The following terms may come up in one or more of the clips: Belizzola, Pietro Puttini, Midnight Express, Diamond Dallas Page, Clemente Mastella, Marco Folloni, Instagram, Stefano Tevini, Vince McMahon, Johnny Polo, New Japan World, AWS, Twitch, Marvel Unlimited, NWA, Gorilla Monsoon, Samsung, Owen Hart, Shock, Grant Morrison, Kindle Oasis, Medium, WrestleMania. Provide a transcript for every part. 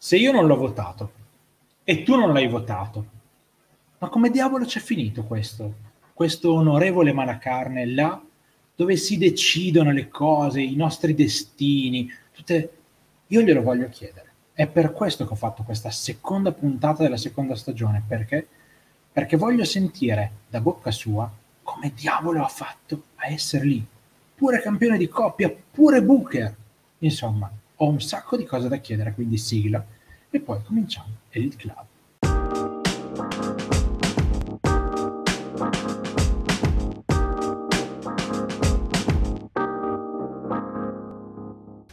se io non l'ho votato e tu non l'hai votato, ma come diavolo c'è finito questo onorevole Malacarne là, dove si decidono le cose, i nostri destini, tutte... Io glielo voglio chiedere. È per questo che ho fatto questa seconda puntata della seconda stagione, perché? Perché voglio sentire da bocca sua come diavolo ha fatto a essere lì, pure campione di coppia, pure Booker. Insomma, ho un sacco di cose da chiedere, quindi sigla e poi cominciamo Elite Club.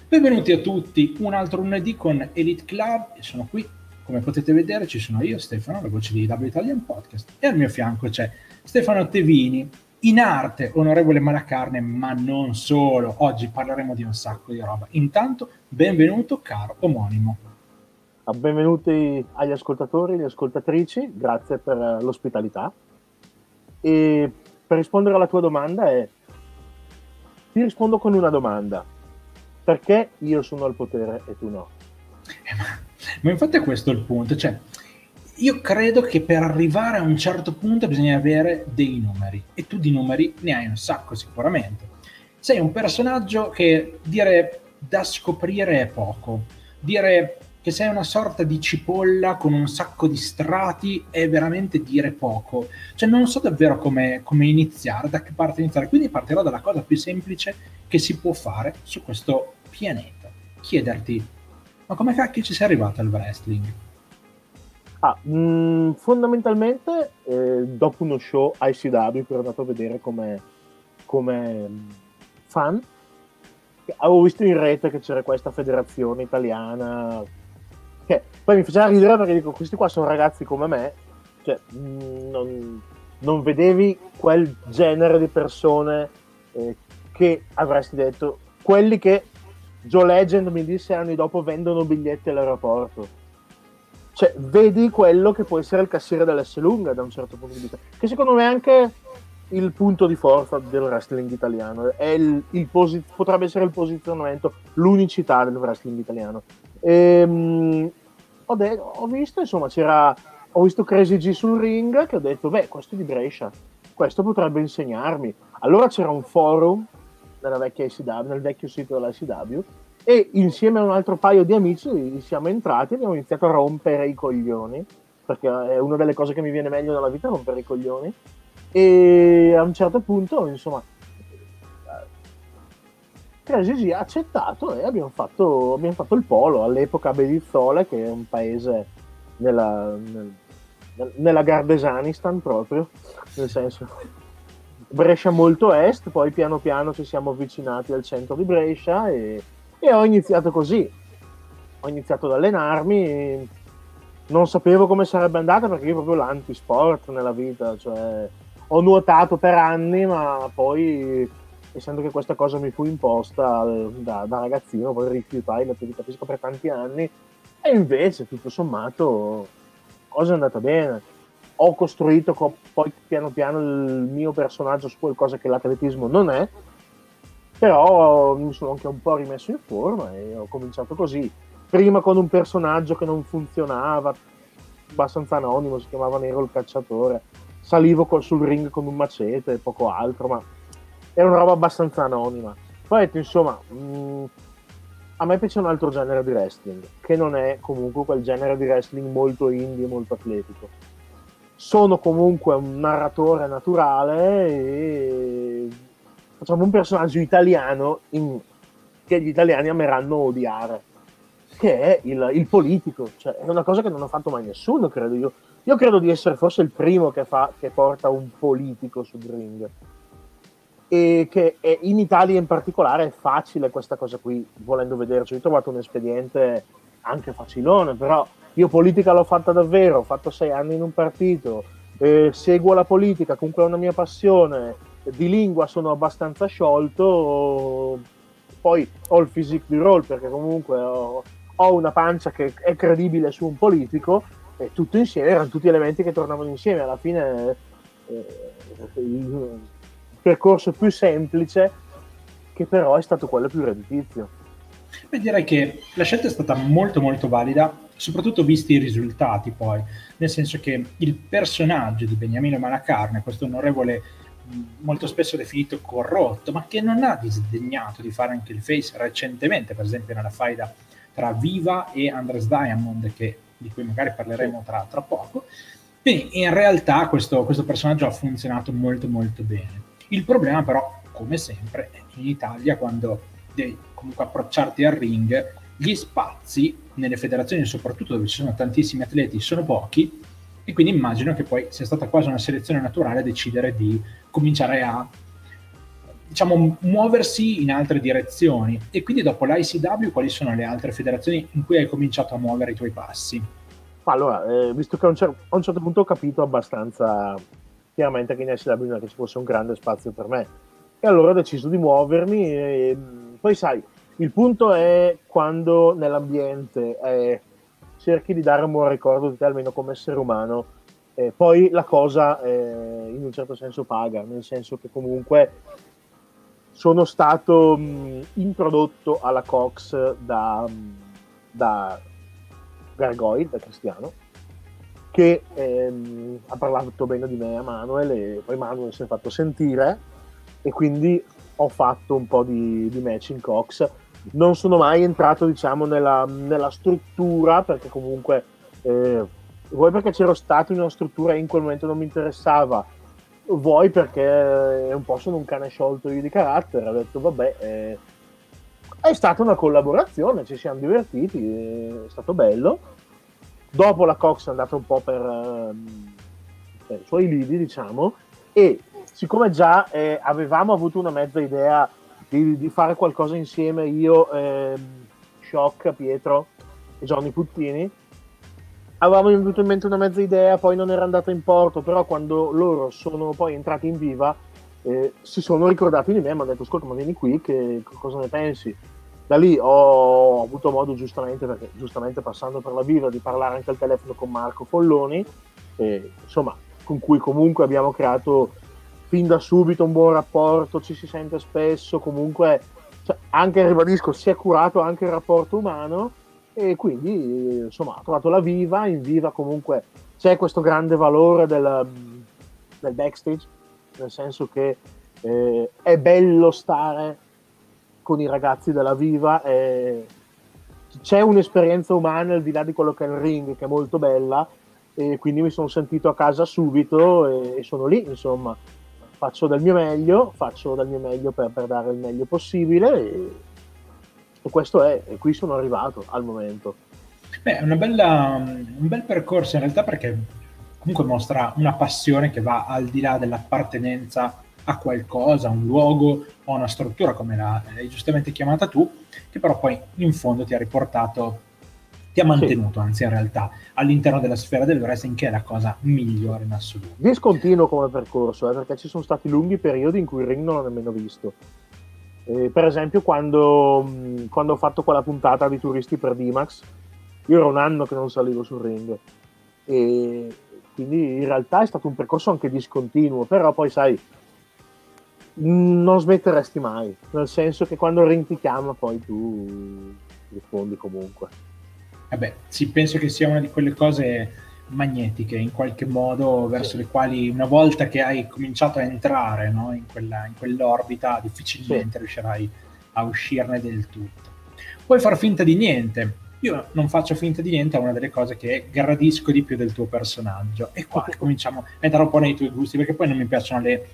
Benvenuti a tutti, un altro lunedì con Elite Club, e sono qui, come potete vedere ci sono io, Stefano, la voce di W Italian Podcast, e al mio fianco c'è Stefano Tevini, in arte onorevole Malacarne, ma non solo. Oggi parleremo di un sacco di roba. Intanto, benvenuto caro omonimo. Benvenuti agli ascoltatori e alle ascoltatrici, grazie per l'ospitalità. E per rispondere alla tua domanda ti rispondo con una domanda. Perché io sono al potere e tu no? Ma infatti è questo il punto, cioè io credo che per arrivare a un certo punto bisogna avere dei numeri, e tu di numeri ne hai un sacco sicuramente. Sei un personaggio che dire da scoprire è poco, dire che sei una sorta di cipolla con un sacco di strati è veramente dire poco, cioè non so davvero come iniziare, da che parte iniziare, quindi partirò dalla cosa più semplice che si può fare su questo pianeta, chiederti: ma come cacchio ci sei arrivato al wrestling? Fondamentalmente dopo uno show ICW che ero andato a vedere come fan, avevo visto in rete che c'era questa federazione italiana, che poi mi faceva ridere perché dico, questi qua sono ragazzi come me, cioè non vedevi quel genere di persone che avresti detto, quelli che Joe Legend mi disse anni dopo vendono biglietti all'aeroporto. Cioè, vedi quello che può essere il cassiere dell'Esselunga da un certo punto di vista, che secondo me è anche il punto di forza del wrestling italiano, è potrebbe essere il posizionamento, l'unicità del wrestling italiano. Ho visto, insomma, ho visto Crazy G sul ring, che ho detto, beh, questo è di Brescia, questo potrebbe insegnarmi. Allora c'era un forum nella vecchia ICW, nel vecchio sito della ICW, e insieme a un altro paio di amici siamo entrati e abbiamo iniziato a rompere i coglioni, perché è una delle cose che mi viene meglio nella vita, rompere i coglioni, e a un certo punto, insomma, Crazy G ha accettato e abbiamo fatto il polo, all'epoca a Belizzola, che è un paese nella Gardesanistan proprio, nel senso Brescia molto est, poi piano piano ci siamo avvicinati al centro di Brescia e ho iniziato così, ho iniziato ad allenarmi, non sapevo come sarebbe andata perché io proprio l'antisport nella vita, cioè ho nuotato per anni, ma poi essendo che questa cosa mi fu imposta da ragazzino, poi rifiutai l'attività fisica per tanti anni, e invece tutto sommato cosa è andata bene. Ho costruito poi piano piano il mio personaggio su qualcosa che l'atletismo non è, però mi sono anche un po' rimesso in forma e ho cominciato così, prima con un personaggio che non funzionava, abbastanza anonimo, si chiamava Nero il Cacciatore, salivo sul ring con un macete e poco altro, ma era una roba abbastanza anonima. Poi ho detto, insomma, a me piace un altro genere di wrestling, che non è comunque quel genere di wrestling molto indie, molto atletico. Sono comunque un narratore naturale e facciamo un personaggio italiano che gli italiani ameranno odiare, che è il politico. Cioè, è una cosa che non ha fatto mai nessuno, credo io. Io credo di essere forse il primo che porta un politico sul ring, e che in Italia in particolare è facile questa cosa qui, volendo vederci. Ho trovato un espediente anche facilone, però... Io politica l'ho fatta davvero, ho fatto 6 anni in un partito, seguo la politica, comunque è una mia passione, di lingua sono abbastanza sciolto, poi ho il physique du rôle perché comunque ho una pancia che è credibile su un politico, e tutto insieme, erano tutti elementi che tornavano insieme, alla fine il percorso più semplice, che però è stato quello più redditizio. Beh, direi che la scelta è stata molto molto valida, soprattutto visti i risultati poi, nel senso che il personaggio di Beniamino Malacarne, questo onorevole molto spesso definito corrotto, ma che non ha disdegnato di fare anche il face recentemente, per esempio nella faida tra Viva e Andres Diamond, che, di cui magari parleremo tra poco. Quindi in realtà questo personaggio ha funzionato molto molto bene. Il problema però, come sempre, in Italia, quando devi comunque approcciarti al ring, gli spazi nelle federazioni, soprattutto dove ci sono tantissimi atleti, sono pochi, e quindi immagino che poi sia stata quasi una selezione naturale a decidere di cominciare a, diciamo, muoversi in altre direzioni. E quindi dopo l'ICW quali sono le altre federazioni in cui hai cominciato a muovere i tuoi passi? Allora, visto che a un certo punto ho capito abbastanza chiaramente che in ICW non è che ci fosse un grande spazio per me, e allora ho deciso di muovermi. E poi sai, il punto è quando nell'ambiente cerchi di dare un buon ricordo di te, almeno come essere umano, poi la cosa in un certo senso paga, nel senso che comunque sono stato introdotto alla Cox da Gargoyle, da Cristiano, che ha parlato bene di me a Manuel, e poi Manuel si è fatto sentire, e quindi ho fatto un po' di match in Cox. Non sono mai entrato, diciamo, nella struttura, perché comunque vuoi perché c'ero stato in una struttura e in quel momento non mi interessava, vuoi perché un po' sono un cane sciolto io di carattere. Ho detto vabbè, è stata una collaborazione, ci siamo divertiti, è stato bello. Dopo la Cox è andata un po' per i suoi lidi, diciamo, e siccome già avevamo avuto una mezza idea di fare qualcosa insieme, io, Shock, Pietro e Johnny Puttini, avevamo avuto in mente una mezza idea, poi non era andata in porto, però quando loro sono poi entrati in Viva si sono ricordati di me, mi hanno detto ascolta ma vieni qui, che cosa ne pensi? Da lì ho avuto modo, giustamente, perché giustamente passando per la Viva, di parlare anche al telefono con Marco Folloni, insomma, con cui comunque abbiamo creato fin da subito un buon rapporto, ci si sente spesso, comunque, cioè, anche, ribadisco, si è curato anche il rapporto umano, e quindi insomma ho trovato la Viva. In Viva comunque c'è questo grande valore del backstage, nel senso che è bello stare con i ragazzi della Viva, c'è un'esperienza umana al di là di quello che è il ring, che è molto bella, e quindi mi sono sentito a casa subito, e sono lì, insomma. Faccio del mio meglio per dare il meglio possibile, e questo è, e qui sono arrivato al momento. Beh, è un bel percorso in realtà, perché comunque mostra una passione che va al di là dell'appartenenza a qualcosa, a un luogo o a una struttura, come l'hai giustamente chiamata tu, che però poi in fondo ti ha riportato, ti ha mantenuto, sì, anzi in realtà, all'interno della sfera del wrestling, che è la cosa migliore in assoluto. Discontinuo come percorso, perché ci sono stati lunghi periodi in cui il ring non l'ho nemmeno visto. Per esempio quando ho fatto quella puntata di Turisti per D-Max, io era un anno che non salivo sul ring, e quindi in realtà è stato un percorso anche discontinuo, però poi sai, non smetteresti mai, nel senso che quando il ring ti chiama poi tu rispondi comunque. Vabbè, sì, penso che sia una di quelle cose magnetiche in qualche modo, verso sì, le quali una volta che hai cominciato a entrare, no, in quell'orbita difficilmente sì, riuscirai a uscirne del tutto. Puoi far finta di niente. Io non faccio finta di niente, è una delle cose che gradisco di più del tuo personaggio, e qua cominciamo a entrare un po' nei tuoi gusti, perché poi non mi piacciono le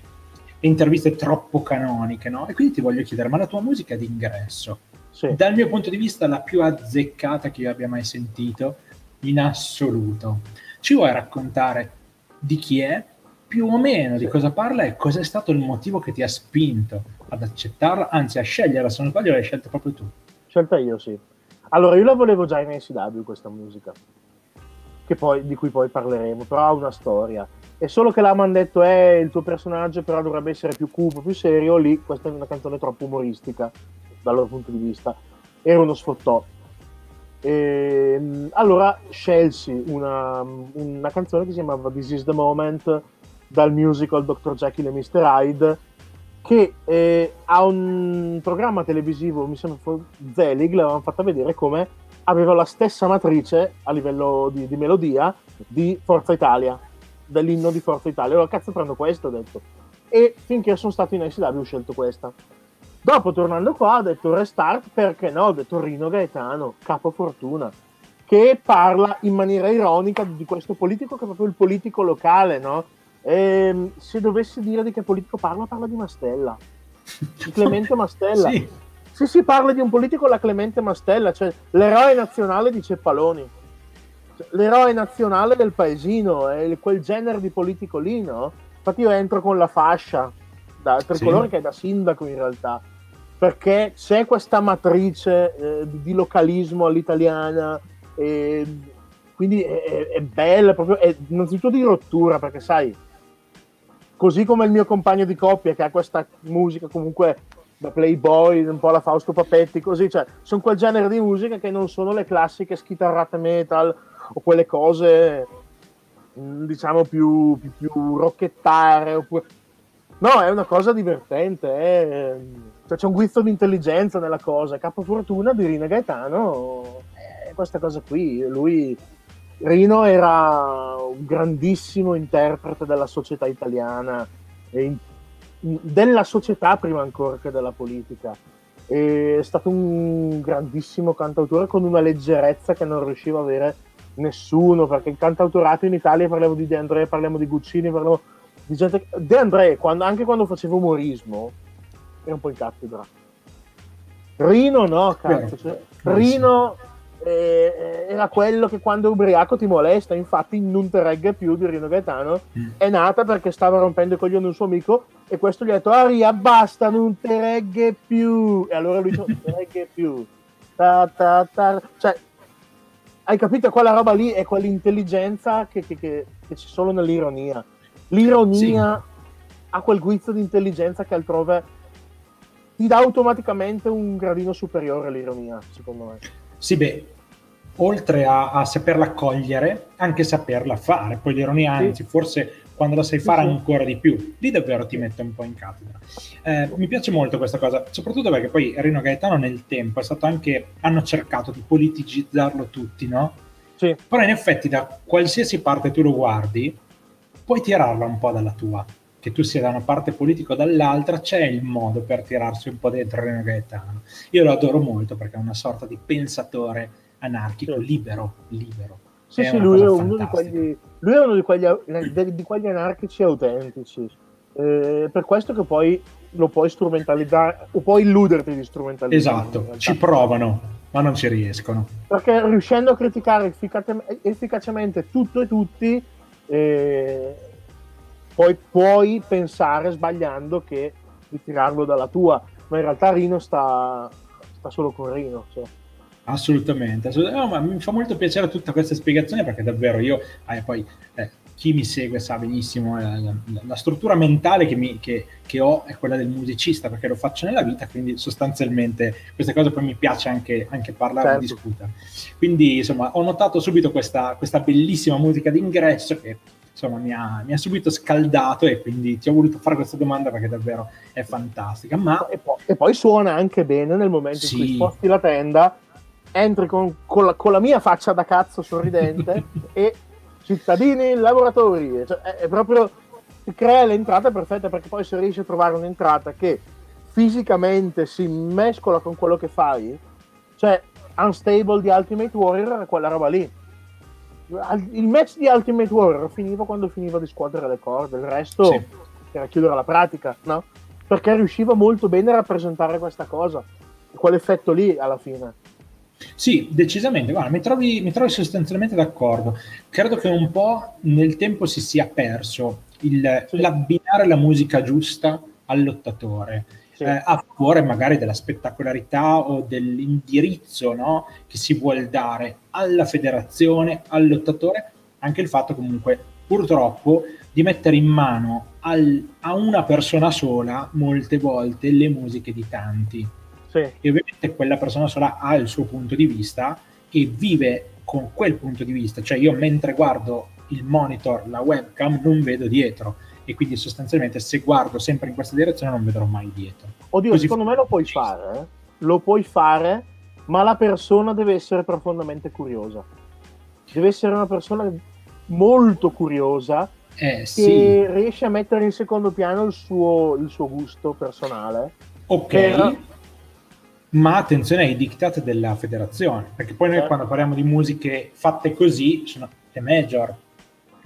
interviste troppo canoniche, no? E quindi ti voglio chiedere, ma la tua musica d'ingresso? Sì. Dal mio punto di vista la più azzeccata che io abbia mai sentito in assoluto. Ci vuoi raccontare di chi è, più o meno sì, di cosa parla, e cos'è stato il motivo che ti ha spinto ad accettarla, anzi a sceglierla? Se non sbaglio l'hai scelta proprio tu. Scelta io, sì. Allora, io la volevo già in AEW questa musica, che poi, di cui poi parleremo, però ha una storia. È solo che là mi hanno detto il tuo personaggio però dovrebbe essere più cupo, più serio. Lì questa è una canzone troppo umoristica dal loro punto di vista, era uno sfottò. Allora scelsi una canzone che si chiamava This is the Moment, dal musical Dr. Jekyll e Mr. Hyde, che ha un programma televisivo, mi sembra Zelig, l'avevano fatta vedere come aveva la stessa matrice a livello di melodia di Forza Italia, dell'inno di Forza Italia. Allora cazzo prendo questo, ho detto, e finché sono stato in ICW ho scelto questa. Dopo tornando qua ho detto restart, perché no, ho detto Rino Gaetano, capo fortuna, che parla in maniera ironica di questo politico che è proprio il politico locale, no? E, se dovessi dire di che politico parla, parla di Mastella, di Clemente Mastella. Sì. Se si parla di un politico, la Clemente Mastella, cioè l'eroe nazionale di Ceppaloni, cioè, l'eroe nazionale del paesino, è quel genere di politico lì, no? Infatti io entro con la fascia da tricolore, sì, che è da sindaco in realtà, perché c'è questa matrice di localismo all'italiana, quindi è bella, proprio, è innanzitutto di rottura, perché sai, così come il mio compagno di coppia che ha questa musica comunque da playboy, un po' la Fausto Papetti, così, cioè, sono quel genere di musica che non sono le classiche schitarrate metal o quelle cose, diciamo, più rocchettare, oppure... No, è una cosa divertente, cioè, c'è un guizzo di intelligenza nella cosa. Capofortuna di Rino Gaetano è questa cosa qui. Lui, Rino, era un grandissimo interprete della società italiana, della società prima ancora che della politica. È stato un grandissimo cantautore con una leggerezza che non riusciva a avere nessuno, perché il cantautorato in Italia, parliamo di De André, parliamo di Guccini, parliamo di gente... De André, anche quando faceva umorismo, era un po' in cattedra. Rino no, cazzo, cioè, Rino era quello che quando è ubriaco ti molesta. Infatti Non te regga più di Rino Gaetano è nata perché stava rompendo i coglioni un suo amico, e questo gli ha detto: Aria, basta, non te regga più. E allora lui dice: Non te regga più, ta, ta, ta. Cioè, hai capito? Quella roba lì è quell'intelligenza che c'è solo nell'ironia. L'ironia, sì, ha quel guizzo di intelligenza che altrove ti dà automaticamente un gradino superiore all'ironia, secondo me. Sì, beh, oltre a saperla cogliere, anche saperla fare. Poi l'ironia, sì, anzi, forse quando la sai fare, sì, ancora di più. Lì davvero ti mette un po' in cattedra. Mi piace molto questa cosa, soprattutto perché poi Rino Gaetano nel tempo è stato anche... hanno cercato di politicizzarlo tutti, no? Sì. Però in effetti da qualsiasi parte tu lo guardi, puoi tirarla un po' dalla tua, che tu sia da una parte politica o dall'altra, c'è il modo per tirarsi un po' dentro Rino Gaetano. Io lo adoro molto perché è una sorta di pensatore anarchico, sì, libero. Sì, sì, lui è uno di quegli anarchici autentici, per questo che poi lo puoi strumentalizzare o puoi illuderti di strumentalizzare. Esatto, ci provano ma non ci riescono, perché riuscendo a criticare efficacemente tutto e tutti, poi puoi pensare, sbagliando, che di tirarlo dalla tua, ma in realtà Rino sta solo con Rino, cioè. Assolutamente. No, ma mi fa molto piacere tutta questa spiegazione, perché davvero io poi chi mi segue sa benissimo la struttura mentale che ho è quella del musicista, perché lo faccio nella vita, quindi sostanzialmente queste cose poi mi piace anche parlare, certo, e discutere. Quindi insomma ho notato subito questa bellissima musica d'ingresso che insomma mi ha subito scaldato, e quindi ti ho voluto fare questa domanda perché davvero è fantastica. Ma... E poi suona anche bene nel momento, sì, in cui sposti la tenda, entri con la mia faccia da cazzo sorridente e cittadini, lavoratori, cioè, è proprio, crea l'entrata perfetta, perché poi se riesci a trovare un'entrata che fisicamente si mescola con quello che fai, cioè Unstable di Ultimate Warrior era quella roba lì. Il match di Ultimate Warrior finiva quando finiva di scuotere le corde, il resto, sì, era chiudere la pratica, no? Perché riusciva molto bene a rappresentare questa cosa, quell'effetto lì alla fine. Sì, decisamente, guarda, mi trovi sostanzialmente d'accordo. Credo che un po' nel tempo si sia perso l'abbinare la musica giusta al lottatore, sì, a favore magari della spettacolarità o dell'indirizzo, no, che si vuol dare alla federazione, al lottatore. Anche il fatto comunque, purtroppo, di mettere in mano a una persona sola molte volte le musiche di tanti. Sì. E ovviamente quella persona sola ha il suo punto di vista e vive con quel punto di vista, cioè io mentre guardo il monitor, la webcam, non vedo dietro, e quindi sostanzialmente se guardo sempre in questa direzione non vedrò mai dietro. Oddio, così secondo me lo puoi fare, ma la persona deve essere profondamente curiosa, deve essere una persona molto curiosa che sì, riesce a mettere in secondo piano il suo gusto personale, ok, per... ma attenzione ai diktat della federazione, perché poi noi quando parliamo di musiche fatte così sono le major,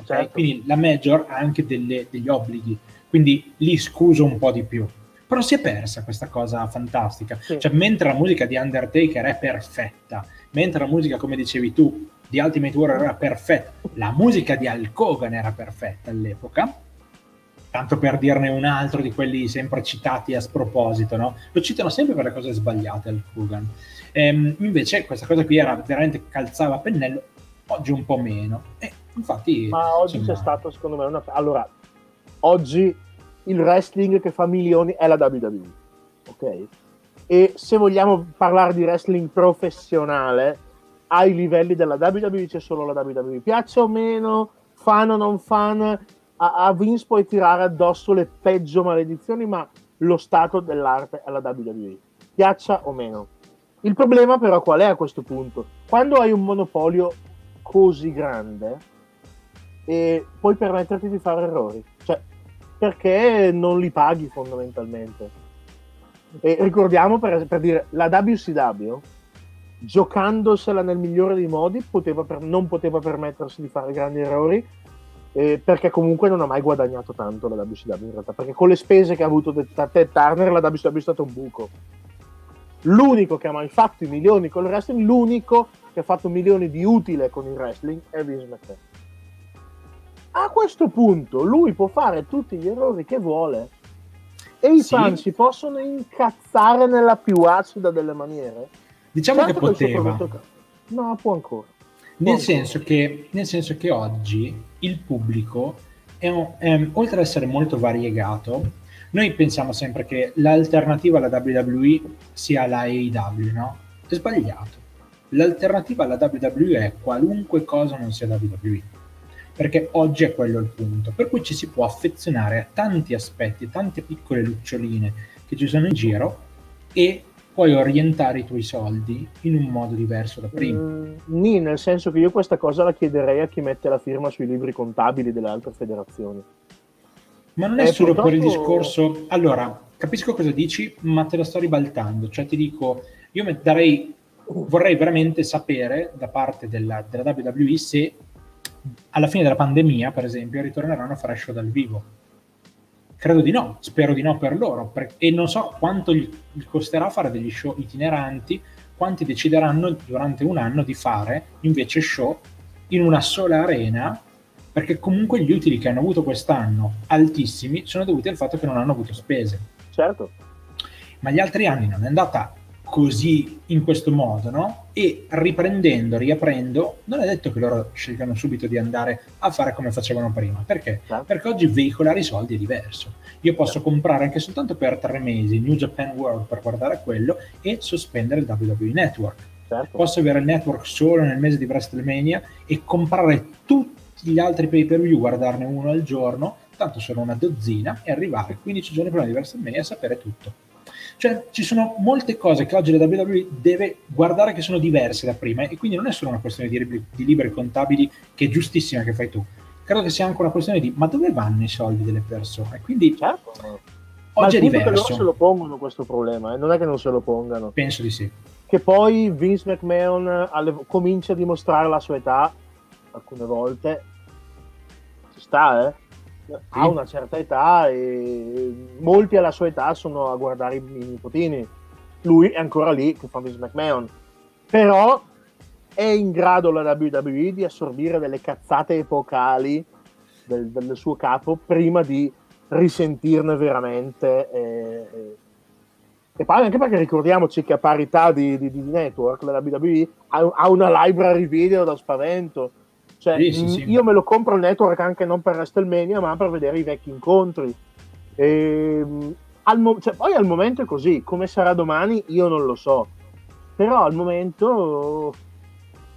okay? Quindi la major ha anche degli obblighi, quindi li scuso un po' di più, però si è persa questa cosa fantastica, cioè mentre la musica di Undertaker è perfetta, mentre la musica, come dicevi tu, di Ultimate Warrior era perfetta, la musica di Hulk Hogan era perfetta all'epoca, tanto per dirne un altro di quelli sempre citati a sproposito, no? Lo citano sempre per le cose sbagliate, Hulk Hogan. Invece questa cosa qui era veramente, calzava a pennello, oggi un po' meno, e infatti... Ma oggi c'è stato, secondo me, una... Allora, oggi il wrestling che fa milioni è la WWE, ok? E se vogliamo parlare di wrestling professionale, ai livelli della WWE c'è solo la WWE, piaccia o meno, fan o non fan, a Vince puoi tirare addosso le peggio maledizioni, ma lo stato dell'arte è la WWE, piaccia o meno. Il problema però qual è a questo punto? Quando hai un monopolio così grande, puoi permetterti di fare errori, cioè perché non li paghi fondamentalmente. E ricordiamo, per dire, la WCW, giocandosela nel migliore dei modi, non poteva permettersi di fare grandi errori, perché comunque non ha mai guadagnato tanto la WCW in realtà, perché con le spese che ha avuto Ted Turner la WCW è stato un buco. L'unico che ha mai fatto i milioni con il wrestling, l'unico che ha fatto milioni di utile con il wrestling è Vince McMahon. A questo punto lui può fare tutti gli errori che vuole e i fan si possono incazzare nella più acida delle maniere. Diciamo certo che poteva, no, può ancora. Nel senso che oggi il pubblico è oltre ad essere molto variegato, noi pensiamo sempre che l'alternativa alla WWE sia la AEW, no? È sbagliato. L'alternativa alla WWE è qualunque cosa non sia WWE, perché oggi è quello il punto. Per cui ci si può affezionare a tanti aspetti, tante piccole luccioline che ci sono in giro, e puoi orientare i tuoi soldi in un modo diverso da prima. Nel senso che io questa cosa la chiederei a chi mette la firma sui libri contabili delle altre federazioni. Ma non è solo purtroppo... per il discorso... Allora, capisco cosa dici, ma te la sto ribaltando. Cioè ti dico, io vorrei veramente sapere da parte della WWE se alla fine della pandemia, per esempio, ritorneranno a fare show dal vivo. Credo di no, spero di no per loro, e non so quanto gli costerà fare degli show itineranti, quanti decideranno durante un anno di fare invece show in una sola arena, perché comunque gli utili che hanno avuto quest'anno, altissimi, sono dovuti al fatto che non hanno avuto spese. Certo. Ma gli altri anni non è andata così, in questo modo, no? E riaprendo, non è detto che loro scelgano subito di andare a fare come facevano prima. Perché? Perché oggi veicolare i soldi è diverso. Io posso comprare anche soltanto per 3 mesi New Japan World per guardare quello e sospendere il WWE Network. Certo. Posso avere il network solo nel mese di WrestleMania e comprare tutti gli altri pay-per-view, guardarne uno al giorno, tanto sono una dozzina, e arrivare 15 giorni prima di WrestleMania e sapere tutto. Cioè ci sono molte cose che oggi la WWE deve guardare che sono diverse da prima, e quindi non è solo una questione di libri contabili, che è giustissima, che fai tu. Credo che sia anche una questione di ma dove vanno i soldi delle persone, quindi certo. Oggi è diverso. Ma loro se lo pongono questo problema, non è che non se lo pongano. Penso di sì. Che poi Vince McMahon comincia a dimostrare la sua età, alcune volte ci sta, ha una certa età e molti alla sua età sono a guardare i nipotini, lui è ancora lì che fa Vince McMahon, però è in grado la WWE di assorbire delle cazzate epocali del suo capo prima di risentirne veramente, e poi anche perché ricordiamoci che a parità di network la WWE ha una library video da spavento. Cioè, sì. Io me lo compro il network anche non per WrestleMania, ma per vedere i vecchi incontri. Poi al momento è così, come sarà domani io non lo so, però al momento,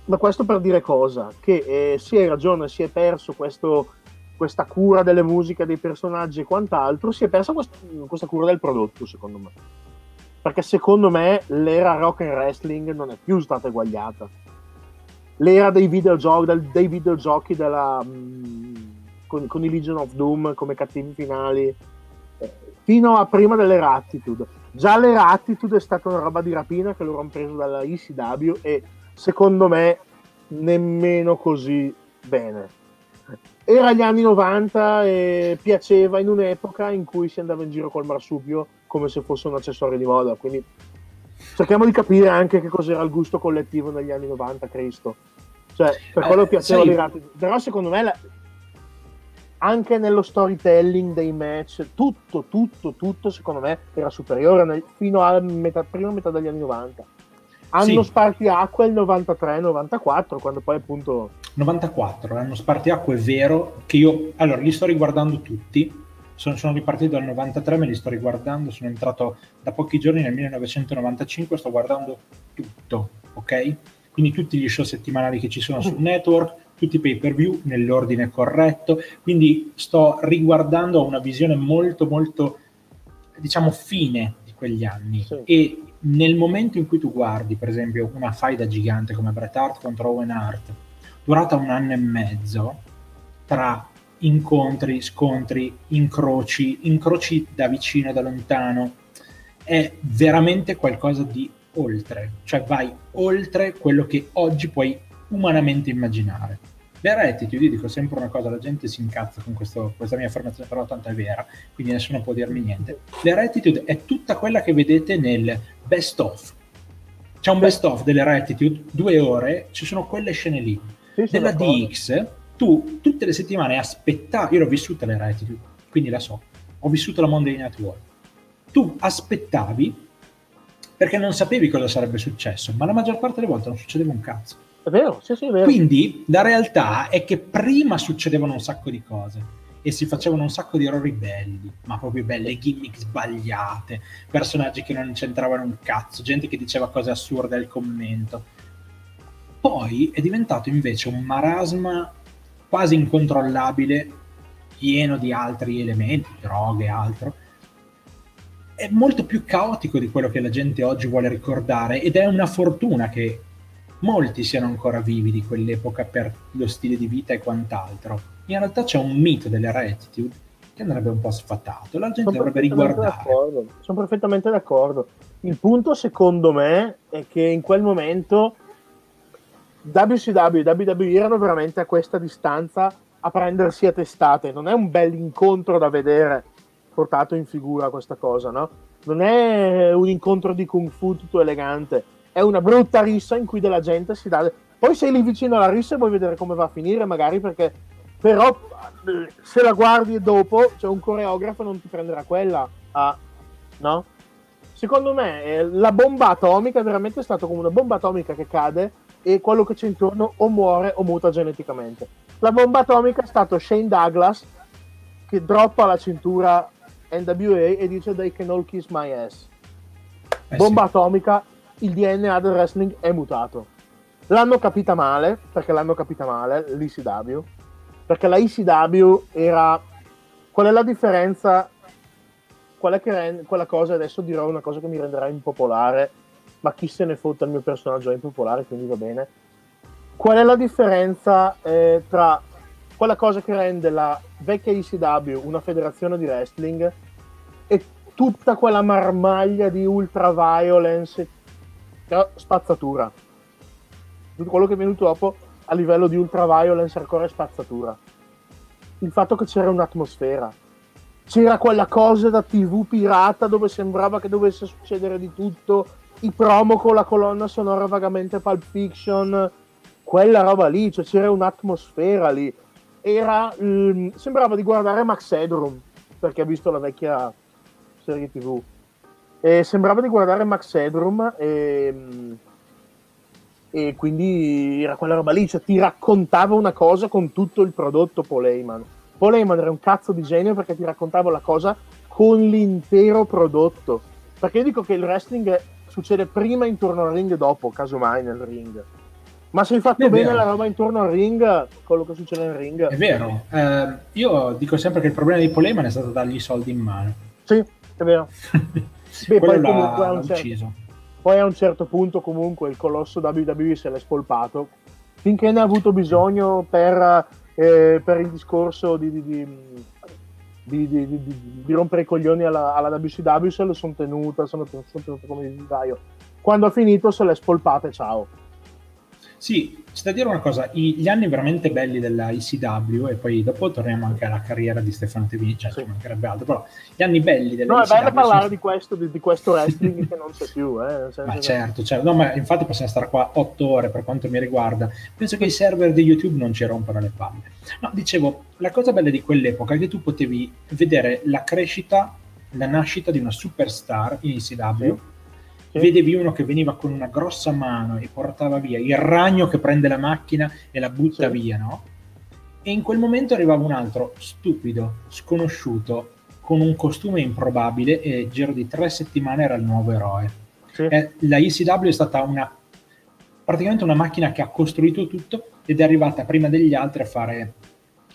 ma questo per dire cosa? Che sì, hai ragione, si è perso questa cura delle musiche, dei personaggi e quant'altro, si è persa questa cura del prodotto, secondo me. perché secondo me l'era rock and wrestling non è più stata eguagliata. L'era dei videogiochi, della con i Legion of Doom come cattivi finali, fino a prima dell'era Attitude. Già l'era Attitude è stata una roba di rapina che loro hanno preso dalla ECW e secondo me nemmeno così bene. Era gli anni 90 e piaceva in un'epoca in cui si andava in giro col marsupio come se fosse un accessorio di moda, quindi cerchiamo di capire anche che cos'era il gusto collettivo negli anni 90, Cristo. Cioè, per quello piaceva l'Irati. Però secondo me anche nello storytelling dei match, tutto secondo me era superiore fino alla prima metà degli anni 90. Hanno spartiacque il 93-94, quando poi appunto... 94, l'anno spartiacque, è vero che io, allora, li sto riguardando tutti, sono ripartito dal 93, me li sto riguardando, sono entrato da pochi giorni nel 1995, sto guardando tutto, ok? Quindi tutti gli show settimanali che ci sono sul network, tutti i pay per view nell'ordine corretto, quindi sto riguardando una visione molto molto, diciamo, fine di quegli anni, sì. E nel momento in cui tu guardi, per esempio, una faida gigante come Bret Hart contro Owen Hart, durata un anno e mezzo, tra incontri, scontri, incroci da vicino e da lontano, è veramente qualcosa di oltre, cioè vai oltre quello che oggi puoi umanamente immaginare. L'era Attitude, io dico sempre una cosa, la gente si incazza con questa mia affermazione, però tanto è vera, quindi nessuno può dirmi niente. L'era Attitude è tutta quella che vedete nel best of, c'è un best of dell'era Attitude, 2 ore, ci sono quelle scene lì. Nella DX tu tutte le settimane aspettavi, io l'ho vissuta l'era Attitude, quindi la so, ho vissuto la Monday Night War, tu aspettavi perché non sapevi cosa sarebbe successo, ma la maggior parte delle volte non succedeva un cazzo. È vero, sì, è vero. Quindi la realtà è che prima succedevano un sacco di cose e si facevano un sacco di errori belli, ma proprio belle, gimmick sbagliate, personaggi che non c'entravano un cazzo, gente che diceva cose assurde al commento. Poi è diventato invece un marasma quasi incontrollabile, pieno di altri elementi, droghe e altro. È molto più caotico di quello che la gente oggi vuole ricordare, ed è una fortuna che molti siano ancora vivi di quell'epoca per lo stile di vita e quant'altro. In realtà c'è un mito dell'era Attitude che andrebbe un po' sfatato, la gente dovrebbe riguardare. Sono perfettamente d'accordo. Il punto, secondo me, è che in quel momento WCW e WWE erano veramente a questa distanza a prendersi a testate. Non è un bel incontro da vedere portato in figura questa cosa, no? Non è un incontro di kung fu tutto elegante, è una brutta rissa in cui della gente si dà, poi sei lì vicino alla rissa e vuoi vedere come va a finire magari, perché però se la guardi e dopo cioè un coreografo non ti prenderà quella, no? Secondo me la bomba atomica è veramente stata come una bomba atomica che cade e quello che c'è intorno o muore o muta geneticamente. La bomba atomica è stato Shane Douglas che droppa la cintura NWA e dice "They can all kiss my ass". Bomba atomica, il DNA del wrestling è mutato. L'hanno capita male, perché l'hanno capita male l'ECW, perché la ECW era... Qual è la differenza? Qual è che quella cosa, adesso dirò una cosa che mi renderà impopolare, ma chi se ne fotta, il mio personaggio è impopolare, quindi va bene. Qual è la differenza tra quella cosa che rende la vecchia ECW una federazione di wrestling e tutta quella marmaglia di ultra violence, spazzatura? Tutto quello che è venuto dopo a livello di ultra violence ancora è spazzatura. Il fatto che c'era un'atmosfera, c'era quella cosa da TV pirata dove sembrava che dovesse succedere di tutto, i promo con la colonna sonora vagamente Pulp Fiction, quella roba lì, cioè c'era un'atmosfera lì, era sembrava di guardare Max Headroom, perché ha visto la vecchia serie TV, e sembrava di guardare Max Headroom e quindi era quella roba lì, cioè ti raccontava una cosa con tutto il prodotto. Paul Heyman era un cazzo di genio perché ti raccontava la cosa con l'intero prodotto, perché io dico che il wrestling succede prima intorno al ring e dopo, casomai, nel ring. Ma se hai fatto bene la roba intorno al ring, quello che succede nel ring... È vero. Io dico sempre che il problema di Paul Heyman è stato dargli i soldi in mano. Sì, è vero. Beh, poi comunque poi a un certo punto comunque il colosso WWE se l'è spolpato, finché ne ha avuto bisogno per il discorso di rompere i coglioni alla WCW, se lo sono tenuta, sono tenuto come desiderio. Quando ha finito se l'è spolpata, ciao. Sì, c'è da dire una cosa, gli anni veramente belli della ICW, e poi dopo torniamo anche alla carriera di Stefano Tevini, cioè sì, ci mancherebbe altro, però gli anni belli della ICW... No, è bello parlare di questo wrestling che non c'è più, Ma certo, no, ma infatti possiamo stare qua 8 ore per quanto mi riguarda, penso che i server di YouTube non ci rompano le palle. No, dicevo, la cosa bella di quell'epoca è che tu potevi vedere la crescita, la nascita di una superstar in ICW, sì. Sì. Vedevi uno che veniva con una grossa mano e portava via il ragno che prende la macchina e la butta via, no? E in quel momento arrivava un altro stupido, sconosciuto, con un costume improbabile e nel giro di 3 settimane era il nuovo eroe. Sì. La ECW è stata praticamente una macchina che ha costruito tutto ed è arrivata prima degli altri a fare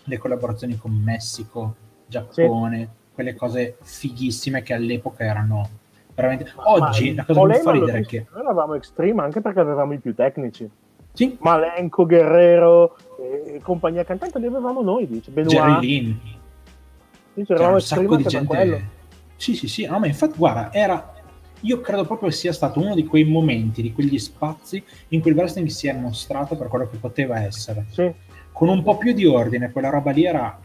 le collaborazioni con Messico, Giappone, quelle cose fighissime che all'epoca erano... veramente. Oggi la cosa che fa ridere è che noi eravamo Extreme anche perché avevamo i più tecnici, sì. Malenko, Guerrero e compagnia cantante li avevamo noi, dice Benoit, Jerry Lynn, c'era un sacco di gente. Sì, no, ma infatti guarda, io credo proprio che sia stato uno di quei momenti, di quegli spazi in cui il wrestling si è mostrato per quello che poteva essere, sì. Con un po' più di ordine quella roba lì era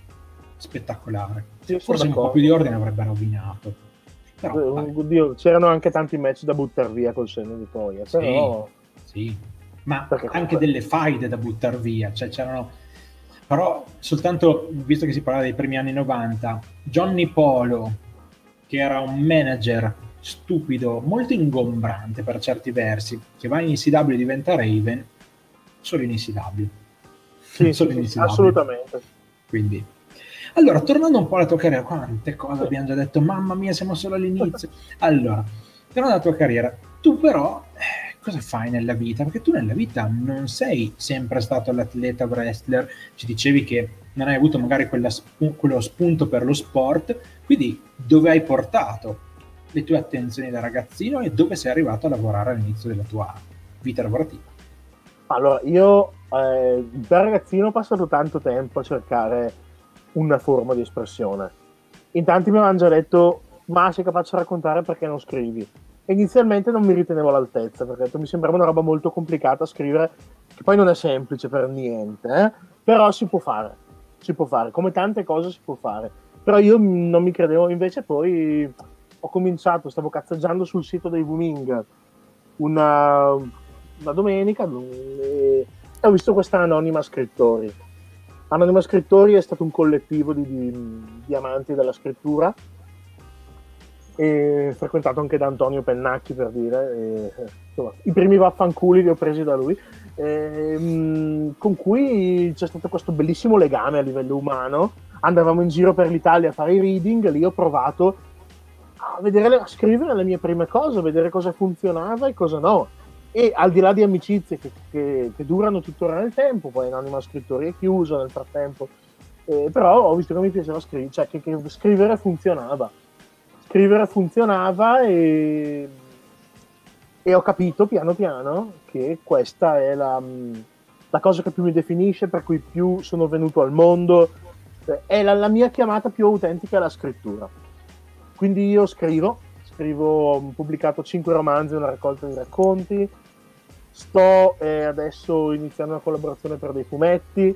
spettacolare, sì, forse un po' più di ordine avrebbe rovinato. Però, oddio, c'erano anche tanti match da buttare via col senno di poi, però... sì, ma perché anche delle faide da buttare via, cioè c'erano, però soltanto, visto che si parlava dei primi anni 90, Johnny Polo, che era un manager stupido, molto ingombrante per certi versi, che va in ECW e diventa Raven, solo in ECW. Sì, assolutamente. Quindi... Allora, tornando un po' alla tua carriera, quante cose abbiamo già detto, mamma mia, siamo solo all'inizio. Allora, tornando alla tua carriera, tu però cosa fai nella vita? Perché tu nella vita non sei sempre stato l'atleta wrestler, ci dicevi che non hai avuto magari quello spunto per lo sport, quindi dove hai portato le tue attenzioni da ragazzino e dove sei arrivato a lavorare all'inizio della tua vita lavorativa? Allora, io da ragazzino ho passato tanto tempo a cercare... una forma di espressione. In tanti mi avevano già detto: ma sei capace di raccontare, perché non scrivi? E inizialmente non mi ritenevo all'altezza, perché mi sembrava una roba molto complicata scrivere, che poi non è semplice per niente, però si può fare, come tante cose si può fare. Però io non mi credevo, invece poi ho cominciato, stavo cazzeggiando sul sito dei Wuming una domenica e ho visto questa anonima scrittori. Anonima Scrittori è stato un collettivo di amanti della scrittura, e frequentato anche da Antonio Pennacchi, per dire, insomma, i primi vaffanculi li ho presi da lui, con cui c'è stato questo bellissimo legame a livello umano. Andavamo in giro per l'Italia a fare i reading, lì ho provato a scrivere le mie prime cose, a vedere cosa funzionava e cosa no. E al di là di amicizie che durano tuttora nel tempo, poi Anonima Scrittori è chiuso nel frattempo, però ho visto che mi piaceva scrivere, cioè che scrivere funzionava. Scrivere funzionava e ho capito piano piano che questa è la cosa che più mi definisce, per cui più sono venuto al mondo, è la mia chiamata più autentica alla scrittura. Quindi io scrivo, ho pubblicato 5 romanzi, una raccolta di racconti, sto adesso iniziando una collaborazione per dei fumetti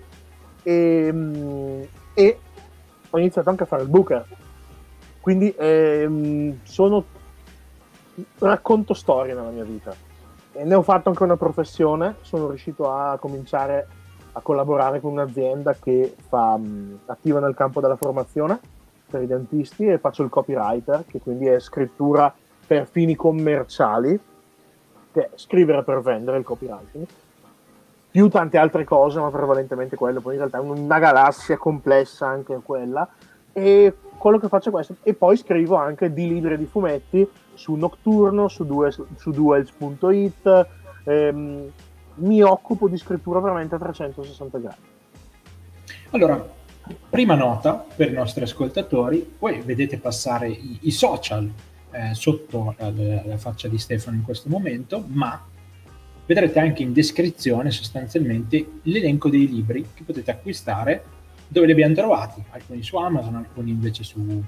e ho iniziato anche a fare il booker, quindi racconto storie nella mia vita e ne ho fatto anche una professione. Sono riuscito a cominciare a collaborare con un'azienda che fa attiva nel campo della formazione per i dentisti, e faccio il copywriter, che quindi è scrittura per fini commerciali, che è scrivere per vendere, il copywriting, più tante altre cose, ma prevalentemente quello. Poi in realtà è una galassia complessa anche quella, e quello che faccio è questo. E poi scrivo anche di libri, di fumetti, su Nocturno, su Duels.it, mi occupo di scrittura veramente a 360 gradi. Allora, prima nota per i nostri ascoltatori, voi vedete passare i social, sotto la faccia di Stefano in questo momento, ma vedrete anche in descrizione sostanzialmente l'elenco dei libri che potete acquistare, dove li abbiamo trovati, alcuni su Amazon, alcuni invece su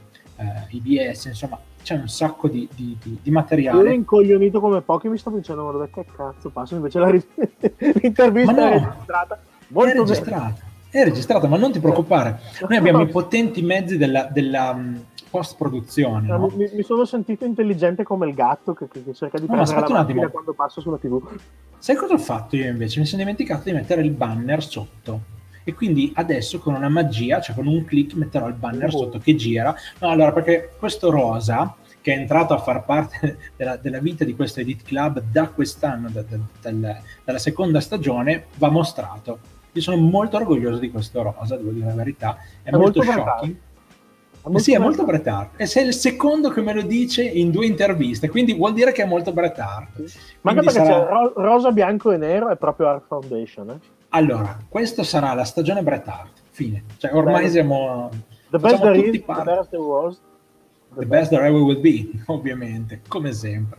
IBS, insomma c'è un sacco di materiale. Io incoglionito come pochi mi sto pensando, guarda che cazzo passo, invece l'intervista no, è registrata, ma non ti preoccupare, noi abbiamo i potenti mezzi della post produzione. No, no? Mi sono sentito intelligente come il gatto che cerca di prendere la mattina quando passo sulla TV. Sai cosa ho fatto io invece? Mi sono dimenticato di mettere il banner sotto, e quindi adesso con una magia, cioè con un click, metterò il banner sotto che gira. No, allora, perché questo rosa che è entrato a far parte della vita di questo Edit Club da quest'anno, dalla seconda stagione, va mostrato. Io sono molto orgoglioso di questo rosa, devo dire la verità, è molto shocking. Sì, è molto Bret Hart, e sei il secondo che me lo dice in 2 interviste, quindi vuol dire che è molto Bret Hart. Ma anche perché sarà... rosa, bianco e nero è proprio Art Foundation, eh? Allora, questa sarà la stagione Bret Hart, fine. Cioè, ormai siamo... The best there is, the best there was. The best there ever will be, ovviamente, come sempre.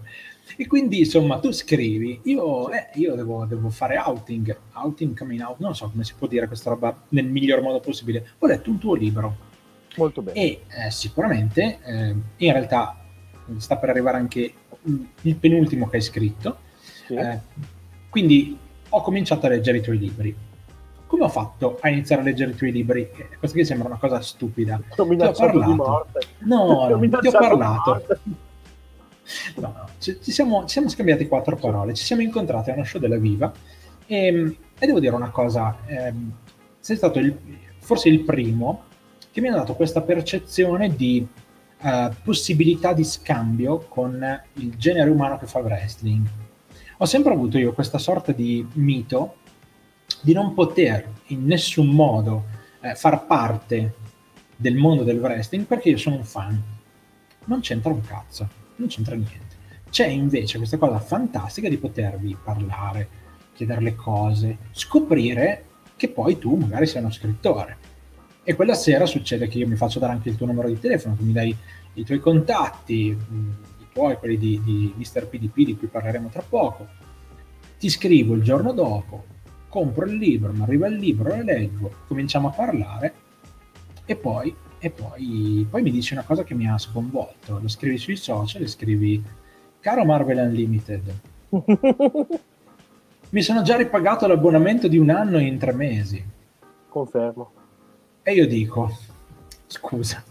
E quindi, insomma, tu scrivi, io devo fare outing, coming out, non so come si può dire questa roba nel miglior modo possibile. Ho letto un tuo libro. Molto bene. E sicuramente, in realtà, sta per arrivare anche il penultimo che hai scritto. Sì. Quindi... ho cominciato a leggere i tuoi libri. Come ho fatto a iniziare a leggere i tuoi libri? Questo che sembra una cosa stupida. Ti ho parlato di morte. No, ti ho parlato. No. Ci siamo scambiati 4 parole. Ci siamo incontrati a uno show della Viva e devo dire una cosa. Sei stato forse il primo che mi ha dato questa percezione di possibilità di scambio con il genere umano che fa wrestling. Ho sempre avuto io questa sorta di mito di non poter in nessun modo far parte del mondo del wrestling perché io sono un fan. Non c'entra un cazzo, non c'entra niente. C'è invece questa cosa fantastica di potervi parlare, chiedere le cose, scoprire che poi tu magari sei uno scrittore. E quella sera succede che io mi faccio dare anche il tuo numero di telefono, tu mi dai i tuoi contatti, quelli di Mr. PDP di cui parleremo tra poco. Ti scrivo il giorno dopo, compro il libro, mi arriva il libro, lo leggo, cominciamo a parlare e poi mi dici una cosa che mi ha sconvolto. Lo scrivi sui social e scrivi: caro Marvel Unlimited, mi sono già ripagato l'abbonamento di 1 anno in 3 mesi. Confermo. E io dico: scusa,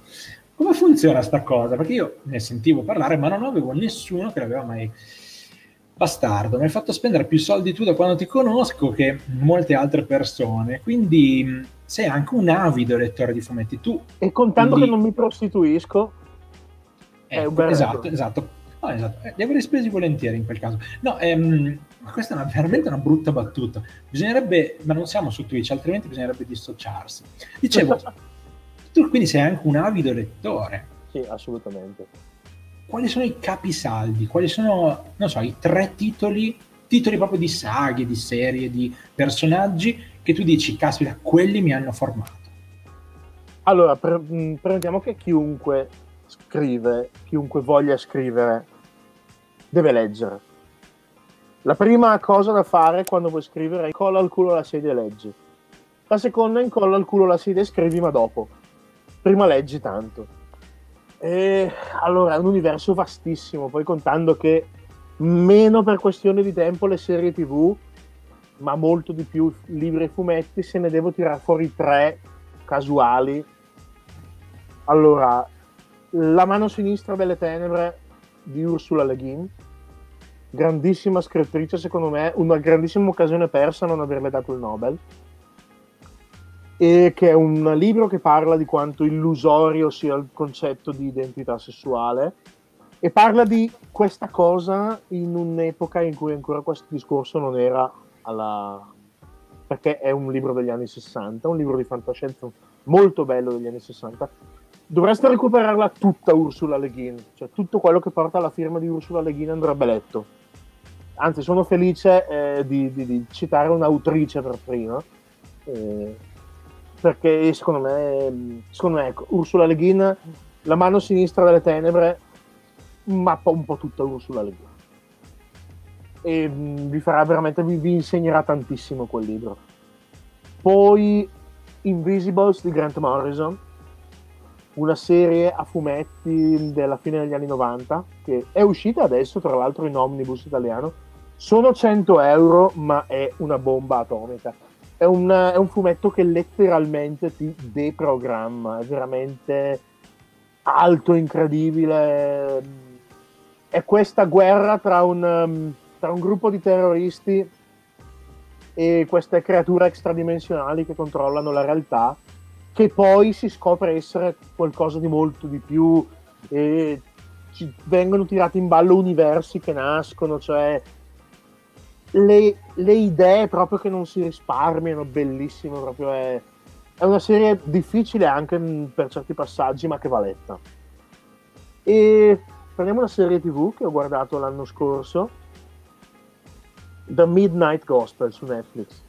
come funziona sta cosa? Perché io ne sentivo parlare, ma non avevo nessuno che l'aveva mai. Bastardo, mi hai fatto spendere più soldi tu da quando ti conosco che molte altre persone, quindi sei anche un avido lettore di fumetti tu. E contando quindi... che non mi prostituisco, è un bel esatto. No, esatto. Li avrei spesi volentieri in quel caso. No, questa è veramente una brutta battuta. Bisognerebbe, ma non siamo su Twitch, altrimenti bisognerebbe dissociarsi. Dicevo... tu quindi sei anche un avido lettore. Sì, assolutamente. Quali sono i capisaldi? Quali sono, non so, i 3 titoli proprio di saghe, di serie, di personaggi che tu dici, caspita, quelli mi hanno formato? Allora, prendiamo che chiunque scrive, chiunque voglia scrivere, deve leggere. La prima cosa da fare quando vuoi scrivere è incolla al culo la sedia e leggi. La seconda è incolla al culo la sedia e scrivi, ma dopo. Prima leggi tanto. E allora è un universo vastissimo, poi contando che meno per questione di tempo le serie TV, ma molto di più libri e fumetti, se ne devo tirare fuori 3 casuali. Allora, La mano sinistra delle tenebre di Ursula Le Guin, grandissima scrittrice, secondo me, una grandissima occasione persa non averle dato il Nobel. E che è un libro che parla di quanto illusorio sia il concetto di identità sessuale e parla di questa cosa in un'epoca in cui ancora questo discorso non era alla... perché è un libro degli anni 60, un libro di fantascienza molto bello degli anni 60. Dovreste recuperarla tutta Ursula Le Guin, cioè tutto quello che porta alla firma di Ursula Le Guin andrebbe letto. Anzi, sono felice di citare un'autrice per prima, perché secondo me ecco, Ursula Le Guin, La mano sinistra delle tenebre mappa un po' tutta Ursula Le Guin. E vi farà veramente, vi insegnerà tantissimo quel libro. Poi Invisibles di Grant Morrison, una serie a fumetti della fine degli anni 90 che è uscita adesso, tra l'altro, in omnibus italiano. Sono 100 euro, ma è una bomba atomica. È un fumetto che letteralmente ti deprogramma, è veramente alto, incredibile. È questa guerra tra un gruppo di terroristi e queste creature extradimensionali che controllano la realtà, che poi si scopre essere qualcosa di molto di più, e ci vengono tirati in ballo universi che nascono, cioè le idee proprio che non si risparmiano, bellissimo, proprio è una serie difficile anche per certi passaggi, ma che va letta. E prendiamo una serie TV che ho guardato l'anno scorso, The Midnight Gospel su Netflix.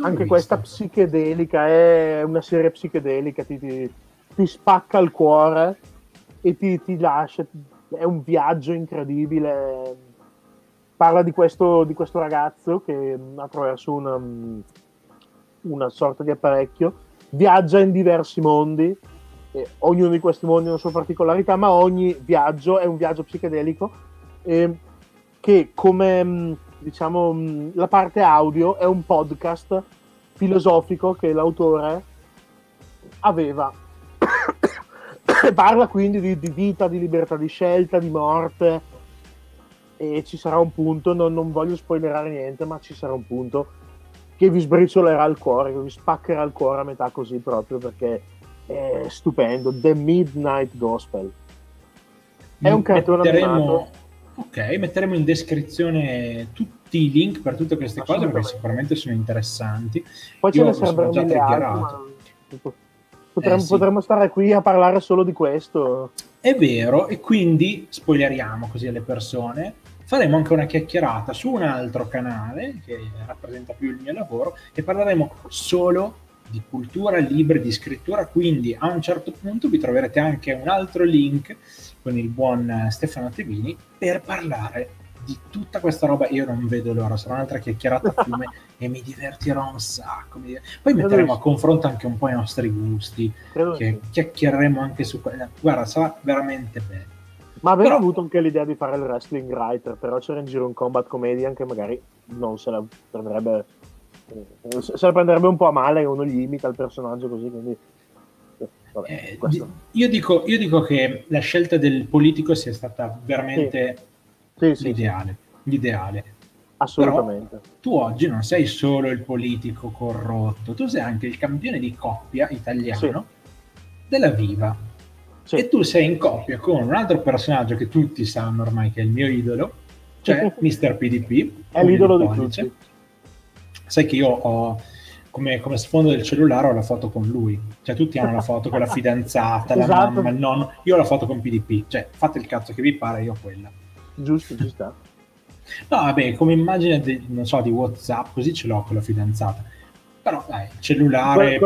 Anche questa psichedelica, è una serie psichedelica, ti spacca il cuore e ti lascia, è un viaggio incredibile. Parla di questo ragazzo che attraverso una sorta di apparecchio viaggia in diversi mondi, e ognuno di questi mondi ha una sua particolarità, ma ogni viaggio è un viaggio psichedelico, che, come diciamo, la parte audio è un podcast filosofico che l'autore aveva parla quindi di vita, di libertà di scelta, di morte, e ci sarà un punto, non voglio spoilerare niente, ma ci sarà un punto che vi sbriciolerà il cuore, che vi spaccherà il cuore a metà, così, proprio perché è stupendo. The Midnight Gospel è un cartone animato. Ok, metteremo in descrizione tutti i link per tutte queste cose, perché sicuramente sono interessanti. Poi ce ne sarebbero mille altri, potremmo stare qui a parlare solo di questo. È vero, e quindi spoileriamo così alle persone. Faremo anche una chiacchierata su un altro canale che rappresenta più il mio lavoro, e parleremo solo di cultura libera, di scrittura, quindi a un certo punto vi troverete anche un altro link con il buon Stefano Tevini per parlare di tutta questa roba. Io non vedo l'ora, sarà un'altra chiacchierata a fiume e mi divertirò un sacco. Poi metteremo a confronto anche un po' i nostri gusti, che chiacchiereremo anche su quella. Guarda, sarà veramente bello. Ma avevo avuto anche l'idea di fare il wrestling writer, però c'era in giro un combat comedian che magari non se la prenderebbe, se la prenderebbe un po' a male che uno gli imita il personaggio così, quindi... Vabbè, io dico che la scelta del politico sia stata veramente l'ideale. Assolutamente. Però tu oggi non sei solo il politico corrotto, tu sei anche il campione di coppia italiano della Viva, e tu sei in coppia con un altro personaggio che tutti sanno ormai che è il mio idolo, cioè Mr. PDP. È l'idolo di tutti. Sai che io ho come sfondo del cellulare ho la foto con lui, cioè tutti hanno la foto con la fidanzata, la mamma, il nonno, io ho la foto con PDP, cioè fate il cazzo che vi pare, io ho quella. Giusto, ci sta. No, vabbè, come immagine non so, di WhatsApp, così ce l'ho con la fidanzata, però dai, cellulare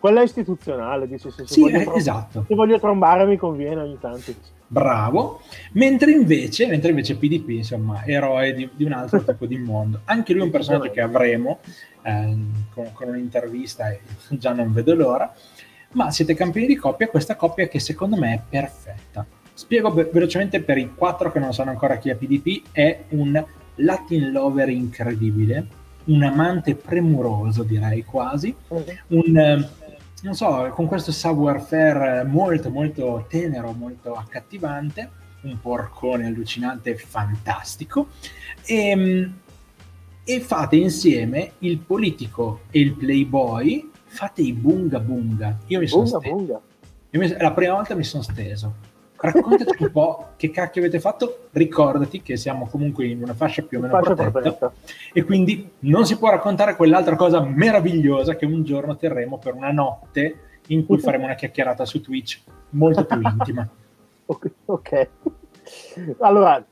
quella istituzionale, dice, se voglio esatto, se voglio trombare mi conviene ogni tanto. Bravo, mentre invece PDP, insomma, eroe di un altro tipo di mondo. Anche lui è un personaggio che avremo con un'intervista, e già non vedo l'ora. Ma siete campioni di coppia, questa coppia che secondo me è perfetta. Spiego velocemente per i 4 che non sanno ancora chi è PDP. È un Latin lover incredibile, un amante premuroso, direi quasi, non so, con questo savoir-faire molto molto tenero, molto accattivante, un porcone allucinante, fantastico, e fate insieme il politico e il playboy, fate i bunga bunga. La prima volta mi sono steso. Raccontaci un po' che cacchio avete fatto. Ricordati che siamo comunque in una fascia più o meno protetta, e quindi non si può raccontare quell'altra cosa meravigliosa che un giorno terremo per una notte in cui faremo una chiacchierata su Twitch molto più intima. Ok. Allora,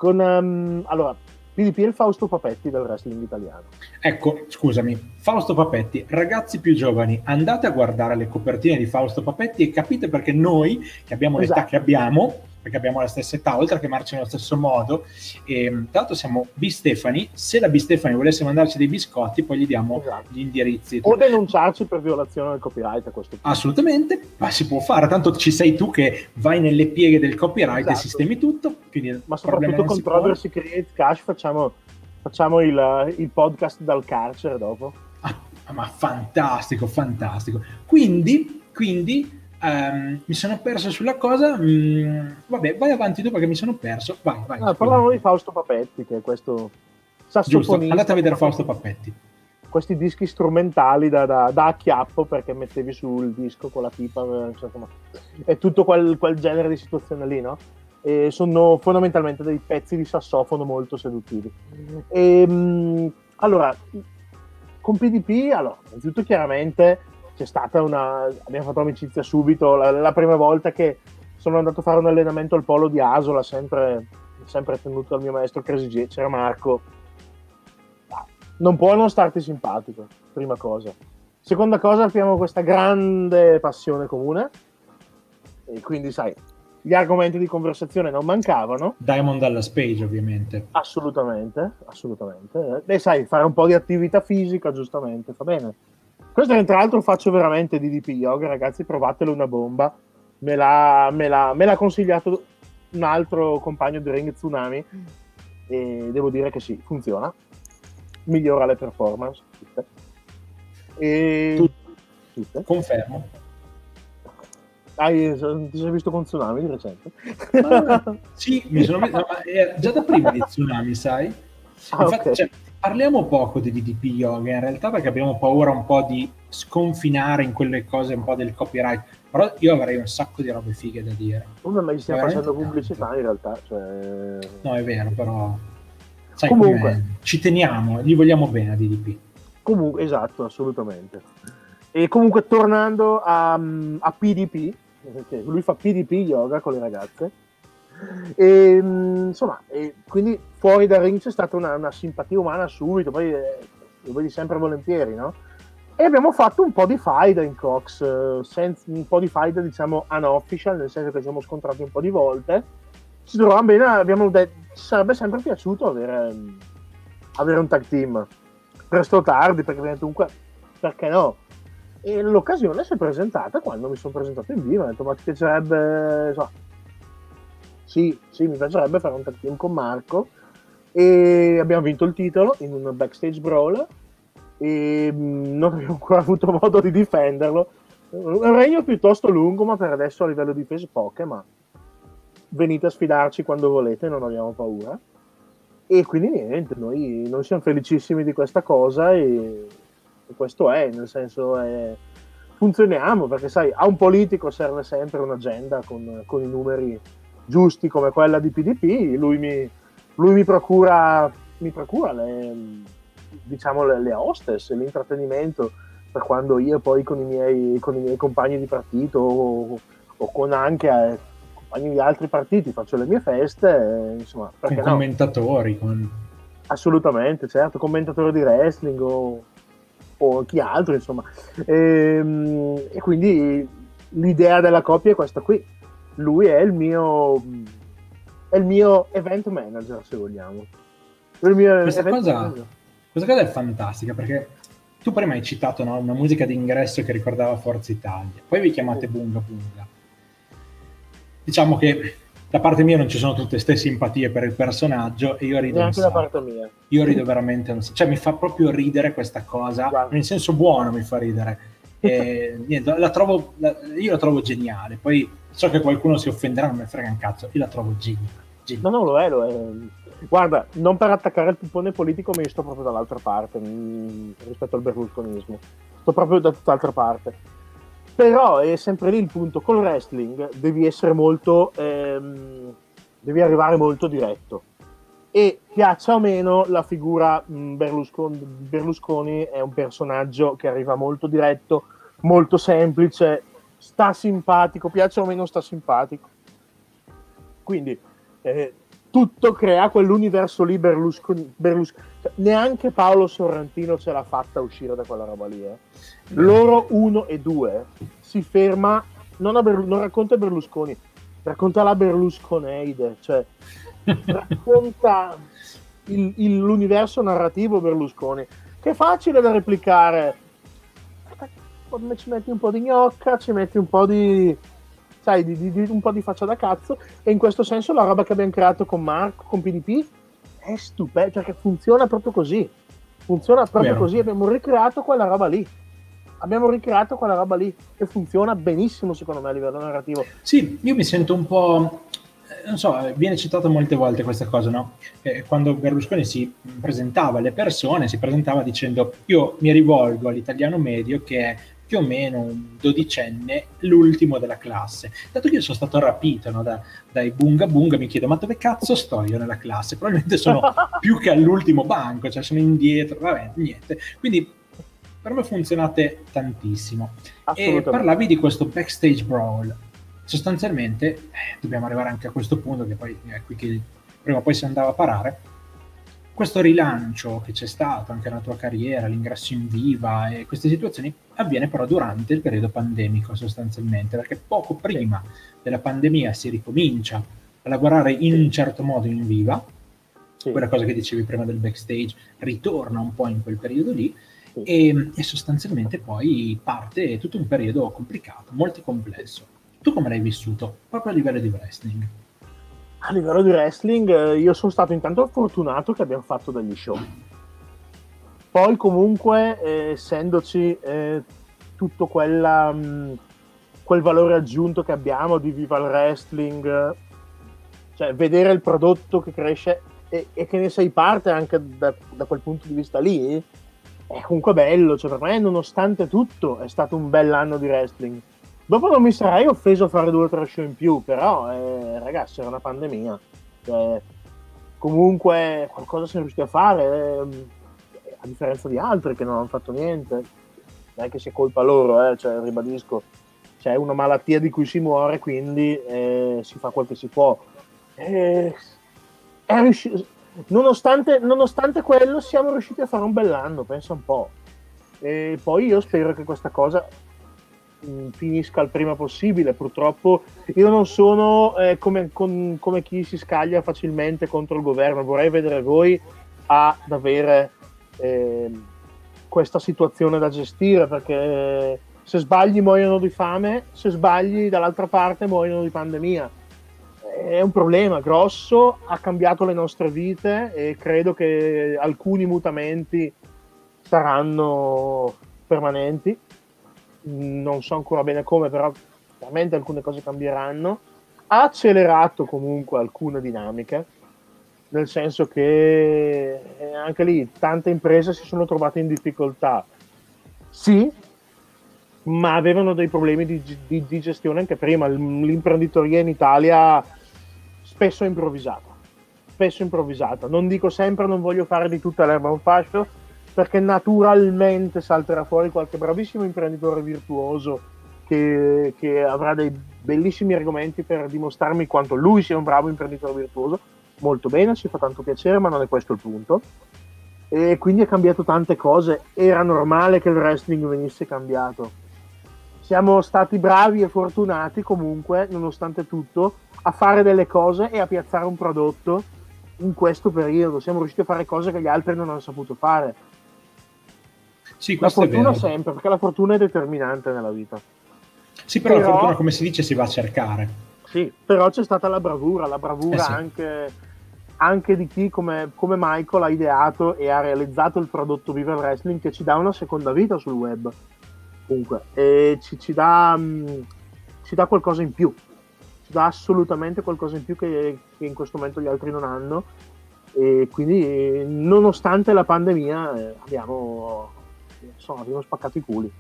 allora PDP è il Fausto Papetti del wrestling italiano. Ecco, scusami, Fausto Papetti, ragazzi più giovani, andate a guardare le copertine di Fausto Papetti e capite perché noi, che abbiamo l'età che abbiamo, perché abbiamo la stessa età, oltre che amarci nello stesso modo, e tra l'altro siamo bistefani. Se la bistefani volesse mandarci dei biscotti, poi gli diamo gli indirizzi o denunciarci per violazione del copyright a questo punto. Assolutamente, ma si può fare, tanto ci sei tu che vai nelle pieghe del copyright, esatto, e sistemi tutto, quindi ma soprattutto Controversy Create Cash facciamo il podcast dal carcere dopo. Ma fantastico, fantastico. Quindi mi sono perso sulla cosa. Vabbè, vai avanti tu perché mi sono perso. Vai. No, parlavamo di Fausto Papetti, che è questo sassofonista. Giusto, andate a vedere Fausto Papetti. Questi dischi strumentali da acchiappo, perché mettevi sul disco con la pipa, insomma, è tutto quel genere di situazione lì, no? E sono fondamentalmente dei pezzi di sassofono molto seduttivi. E, allora, con PDP, allora, innanzitutto chiaramente c'è stata abbiamo fatto amicizia subito, la prima volta che sono andato a fare un allenamento al polo di Asola, sempre tenuto dal mio maestro Crazy G, c'era Marco. Non può non starti simpatico, prima cosa. Seconda cosa, abbiamo questa grande passione comune, e quindi sai, gli argomenti di conversazione non mancavano. Diamond Dallas Page, ovviamente. Assolutamente. E sai, fare un po' di attività fisica, giustamente, fa bene. Questo, tra l'altro, faccio veramente DDP Yoga, ragazzi, provatelo, una bomba. Me l'ha consigliato un altro compagno di ring, Tsunami, e devo dire che sì, funziona. Migliora le performance. Tutte. Confermo. Ti sei visto con Tsunami di recente? Sì, mi sono messo già da prima di Tsunami, sai? Infatti, okay. Cioè, parliamo poco di DDP Yoga in realtà, perché abbiamo paura un po' di sconfinare in quelle cose un po' del copyright, però io avrei un sacco di robe fighe da dire. Ma gli stiamo facendo pubblicità tanto, in realtà, cioè... No, è vero, però sai, comunque ci teniamo, gli vogliamo bene a DDP. Comunque, esatto, assolutamente. E comunque tornando a PDP, okay, lui fa PDP Yoga con le ragazze, e insomma, e quindi fuori dal ring c'è stata una simpatia umana subito, poi lo vedi sempre volentieri, no? E abbiamo fatto un po' di faida in Cox, un po' di faida, diciamo, unofficial, nel senso che ci siamo scontrati un po' di volte, ci trovavamo bene, abbiamo detto, ci sarebbe sempre piaciuto avere un tag team, presto o tardi, perché comunque, perché no? E l'occasione si è presentata quando mi sono presentato in vivo, ho detto, ma ti piacerebbe, so, sì, mi piacerebbe fare un tag team con Marco, e abbiamo vinto il titolo in un backstage brawl, e non abbiamo ancora avuto modo di difenderlo, è un regno piuttosto lungo, ma per adesso a livello di peso poche, ma venite a sfidarci quando volete, non abbiamo paura, e quindi niente, noi siamo felicissimi di questa cosa, e questo è, nel senso, funzioniamo, perché sai, a un politico serve sempre un'agenda con i numeri giusti come quella di PDP, lui mi procura le, diciamo, le hostess, l'intrattenimento per quando io poi con i miei compagni di partito o con anche compagni di altri partiti faccio le mie feste, insomma, perché con no? Commentatori, assolutamente, certo, commentatori di wrestling o chi altro, insomma, e quindi l'idea della coppia è questa qui. Lui è il mio event manager, se vogliamo. Questa cosa è fantastica, perché tu prima hai citato, no, una musica d'ingresso che ricordava Forza Italia, poi vi chiamate Bunga Bunga. Diciamo che da parte mia non ci sono tutte ste simpatie per il personaggio, e io rido anche da parte mia. Io rido veramente, cioè mi fa proprio ridere questa cosa, guarda, in senso buono mi fa ridere. E, niente, io la trovo geniale. Poi so che qualcuno si offenderà, non mi frega un cazzo, io la trovo geniale. No, lo è. Guarda, non per attaccare il pippone politico, ma io sto proprio dall'altra parte rispetto al berlusconismo. Sto proprio da tutt'altra parte. Però è sempre lì il punto, col wrestling devi essere molto, devi arrivare molto diretto, e piaccia o meno la figura Berlusconi è un personaggio che arriva molto diretto, molto semplice, sta simpatico, piaccia o meno sta simpatico, quindi tutto crea quell'universo lì Berlusconi. Neanche Paolo Sorrentino ce l'ha fatta uscire da quella roba lì, eh. Loro 1 e 2 si ferma, non racconta Berlusconi, racconta la Berlusconeide, cioè racconta l'universo narrativo Berlusconi, che è facile da replicare. Ci metti un po' di gnocca, ci metti un po' di, sai, un po' di faccia da cazzo, e in questo senso la roba che abbiamo creato con Marco, con PDP, è stupenda, perché funziona proprio così. Funziona proprio così, abbiamo ricreato quella roba lì. Abbiamo ricreato quella roba lì, che funziona benissimo secondo me a livello narrativo. Sì, io mi sento un po', non so, viene citata molte volte questa cosa, no? Quando Berlusconi si presentava alle persone, si presentava dicendo: io mi rivolgo all'italiano medio che è più o meno un dodicenne, l'ultimo della classe. Dato che io sono stato rapito, no, dai bunga bunga, mi chiedo: ma dove cazzo sto io nella classe? Probabilmente sono più che all'ultimo banco, cioè sono indietro, vabbè, niente. Quindi per me funzionate tantissimo. E parlavi di questo backstage brawl. Sostanzialmente, dobbiamo arrivare anche a questo punto, che poi è qui che prima o poi si andava a parare. Questo rilancio che c'è stato anche nella tua carriera, l'ingresso in Viva e queste situazioni, avviene però durante il periodo pandemico sostanzialmente, perché poco prima della pandemia si ricomincia a lavorare in un certo modo in Viva, quella cosa che dicevi prima del backstage ritorna un po' in quel periodo lì, e sostanzialmente poi parte tutto un periodo complicato, molto complesso. Tu come l'hai vissuto, proprio a livello di wrestling? A livello di wrestling io sono stato intanto fortunato che abbiamo fatto degli show, poi comunque essendoci tutto quel valore aggiunto che abbiamo di Viva Wrestling, cioè vedere il prodotto che cresce e che ne sei parte anche da quel punto di vista lì, è comunque bello. Cioè per me, nonostante tutto, è stato un bell'anno di wrestling. Dopo non mi sarei offeso a fare 2 o 3 show in più, però ragazzi, era una pandemia. Cioè, comunque qualcosa sono riusciti a fare, a differenza di altri che non hanno fatto niente. Non è che sia colpa loro, cioè, ribadisco, c'è una malattia di cui si muore, quindi si fa quel che si può. Nonostante quello siamo riusciti a fare un bell'anno, pensa un po'. E poi io spero che questa cosa finisca il prima possibile. Purtroppo io non sono come chi si scaglia facilmente contro il governo. Vorrei vedere voi ad avere questa situazione da gestire, perché se sbagli muoiono di fame, se sbagli dall'altra parte muoiono di pandemia. È un problema grosso, ha cambiato le nostre vite e credo che alcuni mutamenti saranno permanenti. Non so ancora bene come, però veramente alcune cose cambieranno. Ha accelerato comunque alcune dinamiche, nel senso che anche lì tante imprese si sono trovate in difficoltà, sì, ma avevano dei problemi di gestione anche prima. L'imprenditoria in Italia spesso è improvvisata, non dico sempre, non voglio fare di tutta l'erba un fascio, perché naturalmente salterà fuori qualche bravissimo imprenditore virtuoso che avrà dei bellissimi argomenti per dimostrarmi quanto lui sia un bravo imprenditore virtuoso. Molto bene, ci fa tanto piacere, ma non è questo il punto. E quindi è cambiato tante cose, era normale che il wrestling venisse cambiato. Siamo stati bravi e fortunati comunque, nonostante tutto, a fare delle cose e a piazzare un prodotto in questo periodo. Siamo riusciti a fare cose che gli altri non hanno saputo fare. Sì, la fortuna sempre, perché la fortuna è determinante nella vita. Sì, però la fortuna, come si dice, si va a cercare. Sì, però c'è stata la bravura sì, anche di chi come Michael ha ideato e ha realizzato il prodotto Viva Wrestling, che ci dà una seconda vita sul web comunque, e ci dà qualcosa in più, ci dà assolutamente qualcosa in più che in questo momento gli altri non hanno. E quindi nonostante la pandemia abbiamo spaccato i culi.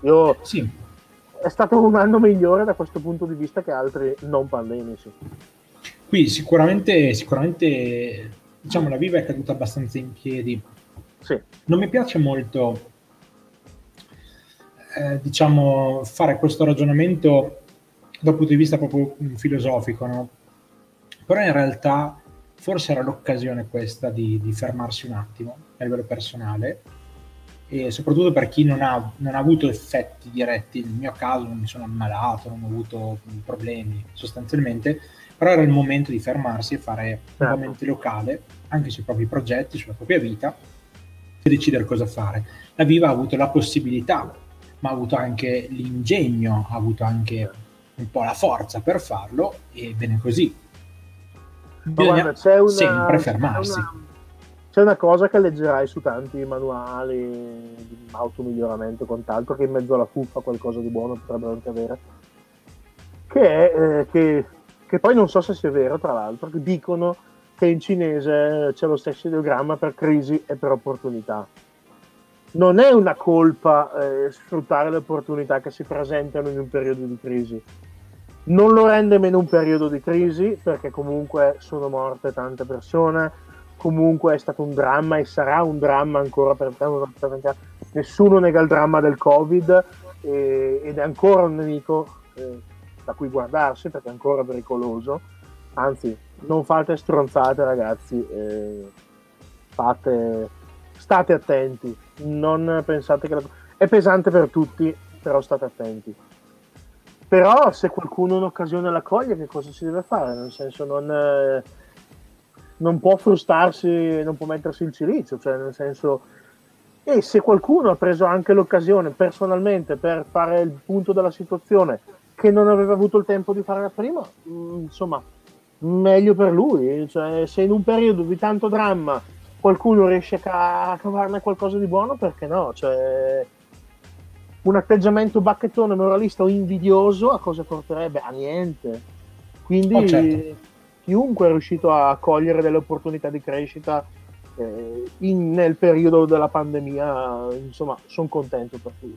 È stato un anno migliore da questo punto di vista che altri non pandemici. Qui sicuramente diciamo la Viva è caduta abbastanza in piedi. Sì. Non mi piace molto diciamo fare questo ragionamento dal punto di vista proprio filosofico, no? Però in realtà forse era l'occasione questa di fermarsi un attimo a livello personale e soprattutto per chi non ha avuto effetti diretti. Nel mio caso non mi sono ammalato, non ho avuto problemi sostanzialmente, però era il momento di fermarsi e fare veramente locale, anche sui propri progetti, sulla propria vita, e decidere cosa fare. La Viva ha avuto la possibilità, ma ha avuto anche l'ingegno, ha avuto anche un po' la forza per farlo, e bene così. Bisogna sempre fermarsi. C'è una cosa che leggerai su tanti manuali di automiglioramento, quant'altro, che in mezzo alla fuffa qualcosa di buono potrebbero anche avere, che è che poi non so se sia vero, tra l'altro, che dicono che in cinese c'è lo stesso ideogramma per crisi e per opportunità. Non è una colpa sfruttare le opportunità che si presentano in un periodo di crisi. Non lo rende meno un periodo di crisi, perché comunque sono morte tante persone, comunque è stato un dramma e sarà un dramma ancora per nessuno nega il dramma del Covid, ed è ancora un nemico da cui guardarsi, perché è ancora pericoloso. Anzi, non fate stronzate, ragazzi, state attenti, non pensate che è pesante per tutti, però state attenti. Però se qualcuno un'occasione la coglie, che cosa si deve fare? Nel senso, non può frustarsi, non può mettersi il cilicio, cioè nel senso, e se qualcuno ha preso anche l'occasione personalmente per fare il punto della situazione che non aveva avuto il tempo di fare prima, insomma, meglio per lui. Cioè, se in un periodo di tanto dramma qualcuno riesce a cavarne qualcosa di buono, perché no? Cioè, un atteggiamento bacchettone, moralista o invidioso a cosa porterebbe? A niente. Quindi certo, chiunque è riuscito a cogliere delle opportunità di crescita nel periodo della pandemia, insomma, sono contento per lui.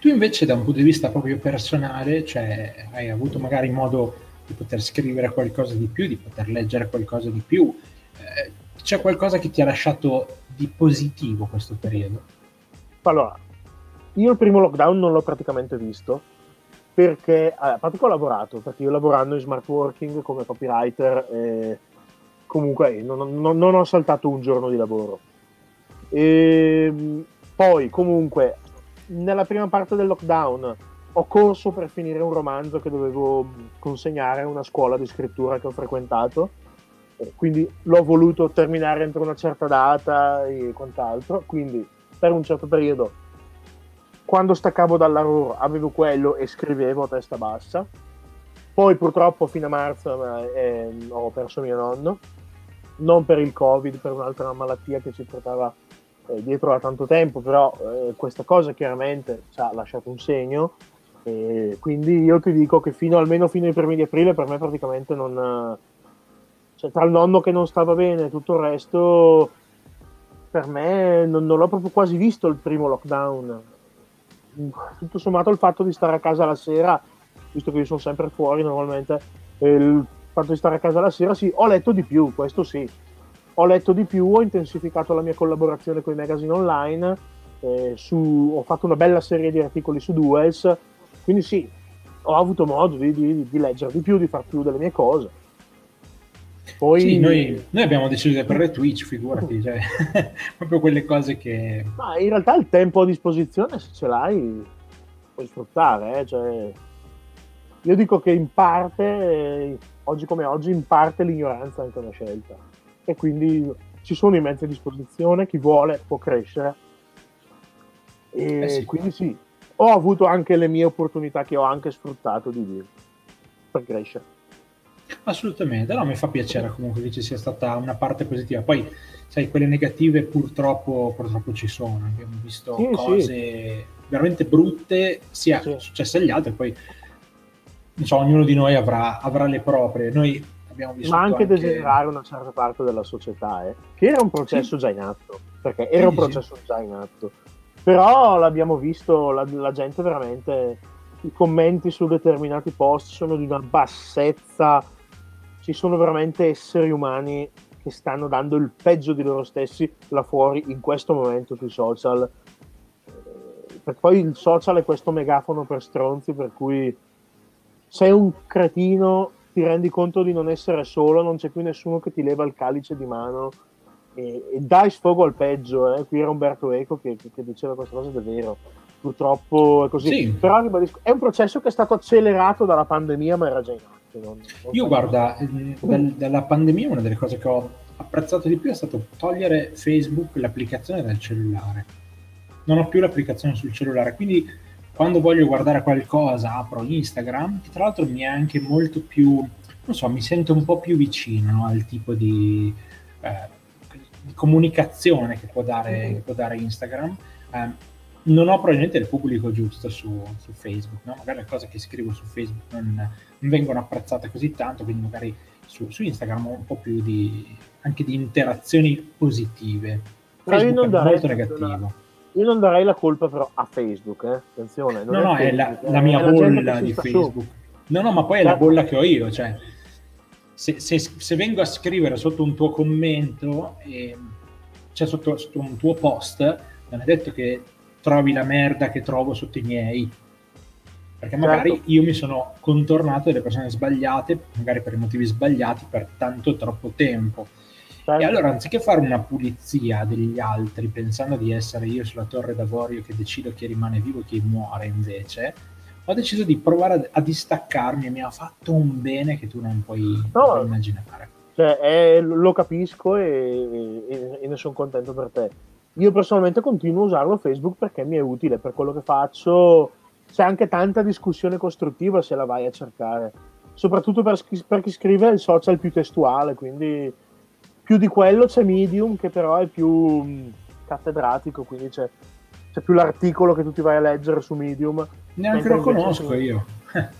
Tu invece, da un punto di vista proprio personale, cioè hai avuto magari modo di poter scrivere qualcosa di più, di poter leggere qualcosa di più, c'è qualcosa che ti ha lasciato di positivo questo periodo? Allora, io il primo lockdown non l'ho praticamente visto, perché a parte che ho lavorato, perché io lavorando in smart working come copywriter, comunque non ho saltato un giorno di lavoro. E poi comunque nella prima parte del lockdown ho corso per finire un romanzo che dovevo consegnare a una scuola di scrittura che ho frequentato, quindi l'ho voluto terminare entro una certa data e quant'altro, quindi per un certo periodo, quando staccavo dal lavoro, avevo quello e scrivevo a testa bassa. Poi purtroppo fino a marzo ho perso mio nonno, non per il Covid, per un'altra malattia che ci portava dietro da tanto tempo, però questa cosa chiaramente ci ha lasciato un segno, quindi io ti dico che almeno fino ai primi di aprile per me praticamente non... Cioè, tra il nonno che non stava bene e tutto il resto, per me non l'ho proprio quasi visto il primo lockdown. Tutto sommato il fatto di stare a casa la sera, visto che io sono sempre fuori normalmente, il fatto di stare a casa la sera, sì, ho letto di più, questo sì, ho letto di più, ho intensificato la mia collaborazione con i magazine online, ho fatto una bella serie di articoli su Duels, quindi sì, ho avuto modo di leggere di più, di far più delle mie cose. Poi... Sì, noi abbiamo deciso di aprire Twitch, figurati, cioè, proprio quelle cose che... Ma in realtà il tempo a disposizione, se ce l'hai, puoi sfruttare, cioè, io dico che in parte, oggi come oggi, in parte l'ignoranza è anche una scelta, e quindi ci sono i mezzi a disposizione, chi vuole può crescere, e sì, quindi sì, ho avuto anche le mie opportunità che ho anche sfruttato per crescere. Assolutamente, no, mi fa piacere comunque che ci sia stata una parte positiva. Poi, sai, quelle negative purtroppo ci sono. Abbiamo visto cose veramente brutte, sia successe agli altri, poi non so, ognuno di noi avrà le proprie. Noi abbiamo visto. Ma anche desiderare una certa parte della società, che era un processo già in atto, perché era un processo già in atto. Però l'abbiamo visto, la gente veramente, i commenti su determinati post sono di una bassezza. Ci sono veramente esseri umani che stanno dando il peggio di loro stessi là fuori in questo momento sui social, perché poi il social è questo megafono per stronzi, per cui sei un cretino, ti rendi conto di non essere solo, non c'è più nessuno che ti leva il calice di mano e dai sfogo al peggio, qui era Umberto Eco che diceva questa cosa, ed è vero, purtroppo è così, sì. Però è un processo che è stato accelerato dalla pandemia, ma era già in atto. Io guarda, dalla pandemia una delle cose che ho apprezzato di più è stato togliere Facebook, l'applicazione dal cellulare. Non ho più l'applicazione sul cellulare, quindi quando voglio guardare qualcosa apro Instagram, che tra l'altro mi è anche molto più, non so, mi sento un po' più vicino al tipo di comunicazione che può dare Instagram. Non ho probabilmente il pubblico giusto su Facebook, no? Magari le cose che scrivo su Facebook non vengono apprezzate così tanto, quindi magari su Instagram ho un po' più anche di interazioni positive. Facebook è molto negativo. Io non darei la colpa però a Facebook, attenzione. No, è la mia bolla di Facebook. No, ma poi è la bolla che ho io, cioè se vengo a scrivere sotto un tuo commento, cioè sotto un tuo post, non è detto che trovi la merda che trovo sotto i miei, perché magari io mi sono contornato delle persone sbagliate, magari per i motivi sbagliati, per tanto troppo tempo. E allora, anziché fare una pulizia degli altri, pensando di essere io sulla torre d'avorio che decido chi rimane vivo e chi muore, invece ho deciso di provare a distaccarmi, e mi ha fatto un bene che tu non puoi immaginare. Cioè, lo capisco e ne sono contento per te. Io personalmente continuo a usarlo Facebook perché mi è utile, per quello che faccio. C'è anche tanta discussione costruttiva se la vai a cercare, soprattutto per chi scrive, il social più testuale, quindi più di quello c'è Medium, che però è più cattedratico, quindi c'è più l'articolo che tu ti vai a leggere su Medium. Neanche lo conosco io.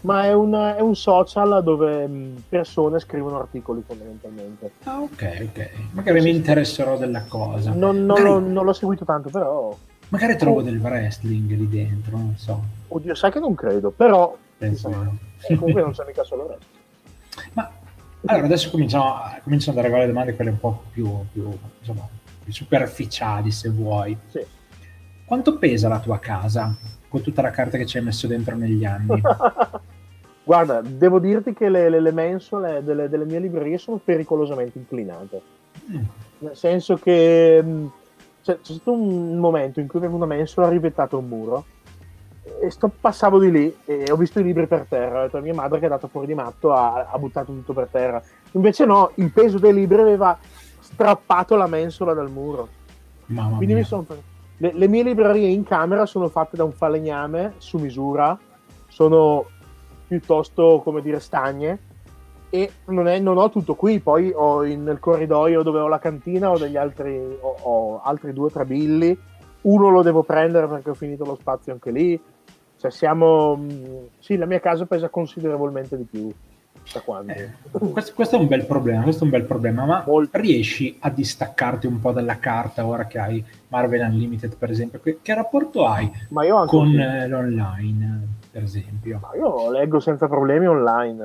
Ma è un social dove persone scrivono articoli fondamentalmente. Ah, ok. Magari mi interesserò della cosa. Non l'ho seguito tanto, però... Magari trovo del wrestling lì dentro, non so. Oddio, sai che non credo, però... Penso. Comunque non c'è mica solo wrestling. Ma allora adesso cominciamo ad arrivare alle domande, quelle un po' più superficiali, se vuoi. Sì. Quanto pesa la tua casa, con tutta la carta che ci hai messo dentro negli anni? Guarda, devo dirti che le mensole delle mie librerie sono pericolosamente inclinate. Nel senso che c'è stato un momento in cui avevo una mensola rivettata a un muro, e passavo di lì e ho visto i libri per terra. Ho detto a mia madre che è andata fuori di matto, ha buttato tutto per terra. Invece no, il peso dei libri aveva strappato la mensola dal muro. Mamma Quindi mia. Mi sono... Le mie librerie in camera sono fatte da un falegname su misura, sono piuttosto, come dire, stagne, e non ho tutto qui. Poi ho nel corridoio dove ho la cantina ho altri 2 o 3 billi, uno lo devo prendere perché ho finito lo spazio anche lì. Cioè sì, la mia casa pesa considerevolmente di più da quando. Questo è un bel problema, ma riesci a distaccarti un po' dalla carta ora che hai Marvel Unlimited, per esempio? Che rapporto hai con l'online, per esempio? Ma io leggo senza problemi online,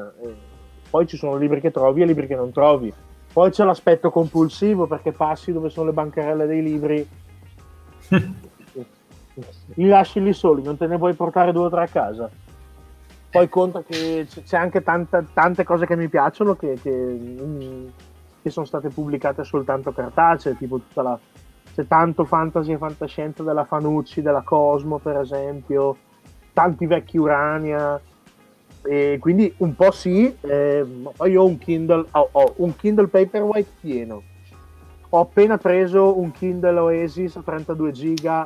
poi ci sono libri che trovi e libri che non trovi, poi c'è l'aspetto compulsivo perché passi dove sono le bancarelle dei libri li lasci lì soli, non te ne puoi portare 2 o 3 a casa. Poi conta che c'è anche tante cose che mi piacciono che sono state pubblicate soltanto cartacee, tipo c'è tanto fantasy e fantascienza della Fanucci, della Cosmo per esempio, tanti vecchi Urania, e quindi un po' sì, poi io ho un Kindle Paperwhite pieno, ho appena preso un Kindle Oasis a 32 giga,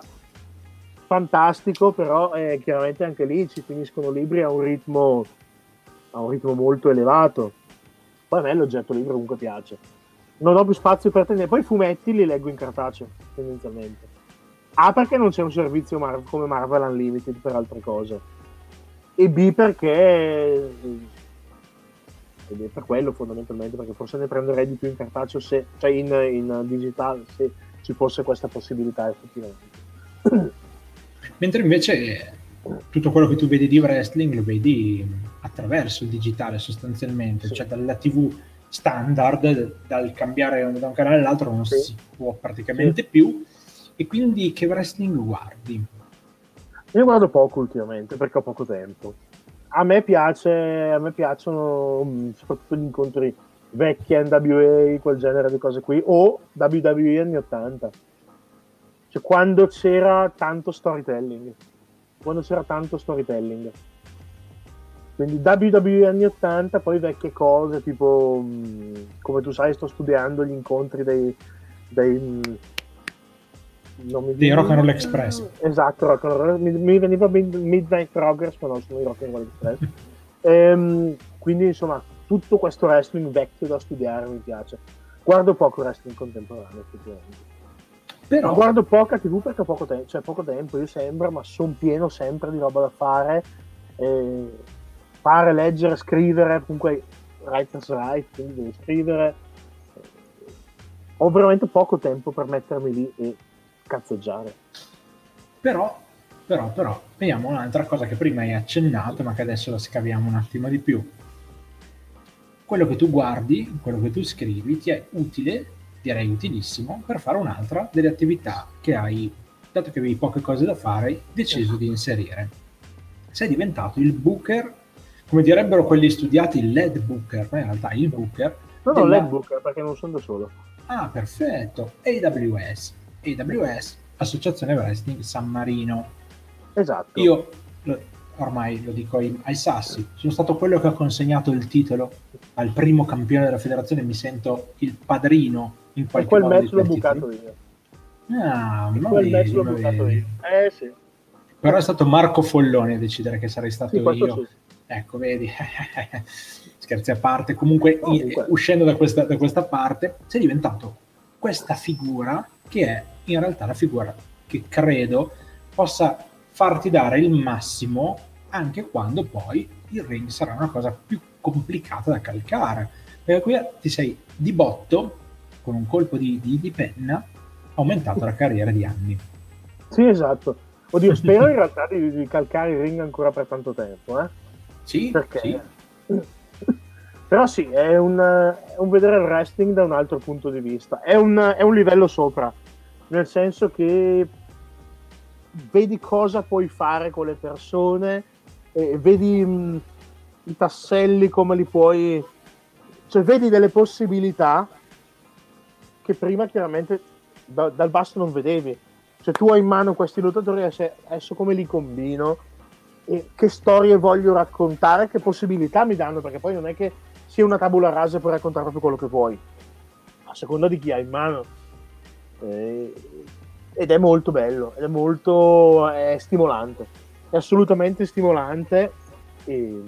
fantastico, però chiaramente anche lì ci finiscono libri a un ritmo molto elevato. Poi a me l'oggetto libro comunque piace, non ho più spazio per tenere. Poi i fumetti li leggo in cartaceo tendenzialmente, perché non c'è un servizio come Marvel Unlimited per altre cose, e per quello fondamentalmente, perché forse ne prenderei di più in cartaceo, cioè in digitale, se ci fosse questa possibilità effettivamente. Mentre invece tutto quello che tu vedi di wrestling lo vedi attraverso il digitale sostanzialmente, sì. Cioè dalla TV standard, dal cambiare da un canale all'altro non sì. si può praticamente sì. più. E quindi che wrestling guardi? Io guardo poco ultimamente perché ho poco tempo. A me piacciono soprattutto gli incontri vecchia NWA, quel genere di cose qui, o WWE anni 80, cioè quando c'era tanto storytelling, quindi WWE anni 80, poi vecchie cose tipo, come tu sai sto studiando gli incontri dei Rock and Roll Express. Esatto, Rock and Roll, mi veniva Midnight Progress, ma non sono i Rock and Roll Express. Quindi insomma tutto questo wrestling vecchio da studiare mi piace. Guardo poco wrestling contemporaneo effettivamente. Però guardo poca TV perché ho poco tempo, io sembra, ma sono pieno sempre di roba da fare, fare, leggere, scrivere, comunque write and write, quindi devo scrivere. Ho veramente poco tempo per mettermi lì e cazzeggiare. Però, vediamo un'altra cosa che prima hai accennato, ma che adesso la scaviamo un attimo di più. Quello che tu guardi, quello che tu scrivi, ti è utile, direi utilissimo, per fare un'altra delle attività che hai, dato che avevi poche cose da fare, deciso di inserire. Sei diventato il booker, come direbbero quelli studiati, il lead booker, ma in realtà il booker... No, lead booker, perché non sono da solo. Ah, perfetto. AWS, Associazione Wrestling San Marino. Esatto. Io... ormai lo dico ai sassi, sono stato quello che ha consegnato il titolo al primo campione della federazione, mi sento il padrino in qualche modo. Quel match l'ho bucato io. Ah, ma quel match l'ho bucato io. Sì. Però è stato Marco Folloni a decidere che sarei stato io. Sì. Ecco, vedi, scherzi a parte, comunque uscendo da questa parte, sei diventato questa figura che è in realtà la figura che credo possa farti dare il massimo anche quando poi il ring sarà una cosa più complicata da calcare, perché qui ti sei di botto, con un colpo di penna, aumentato la carriera di anni. Sì, esatto. Oddio, spero in realtà di calcare il ring ancora per tanto tempo, Sì, perché... sì. Però sì, è un vedere il wrestling da un altro punto di vista, è un livello sopra, nel senso che vedi cosa puoi fare con le persone, vedi i tasselli come li puoi, cioè vedi delle possibilità che prima chiaramente dal basso non vedevi. Cioè tu hai in mano questi lottatori, adesso come li combino, e che storie voglio raccontare, che possibilità mi danno, perché poi non è che sia una tabula rasa per raccontare proprio quello che vuoi, a seconda di chi hai in mano. Ed è molto bello, ed è molto stimolante, è assolutamente stimolante, e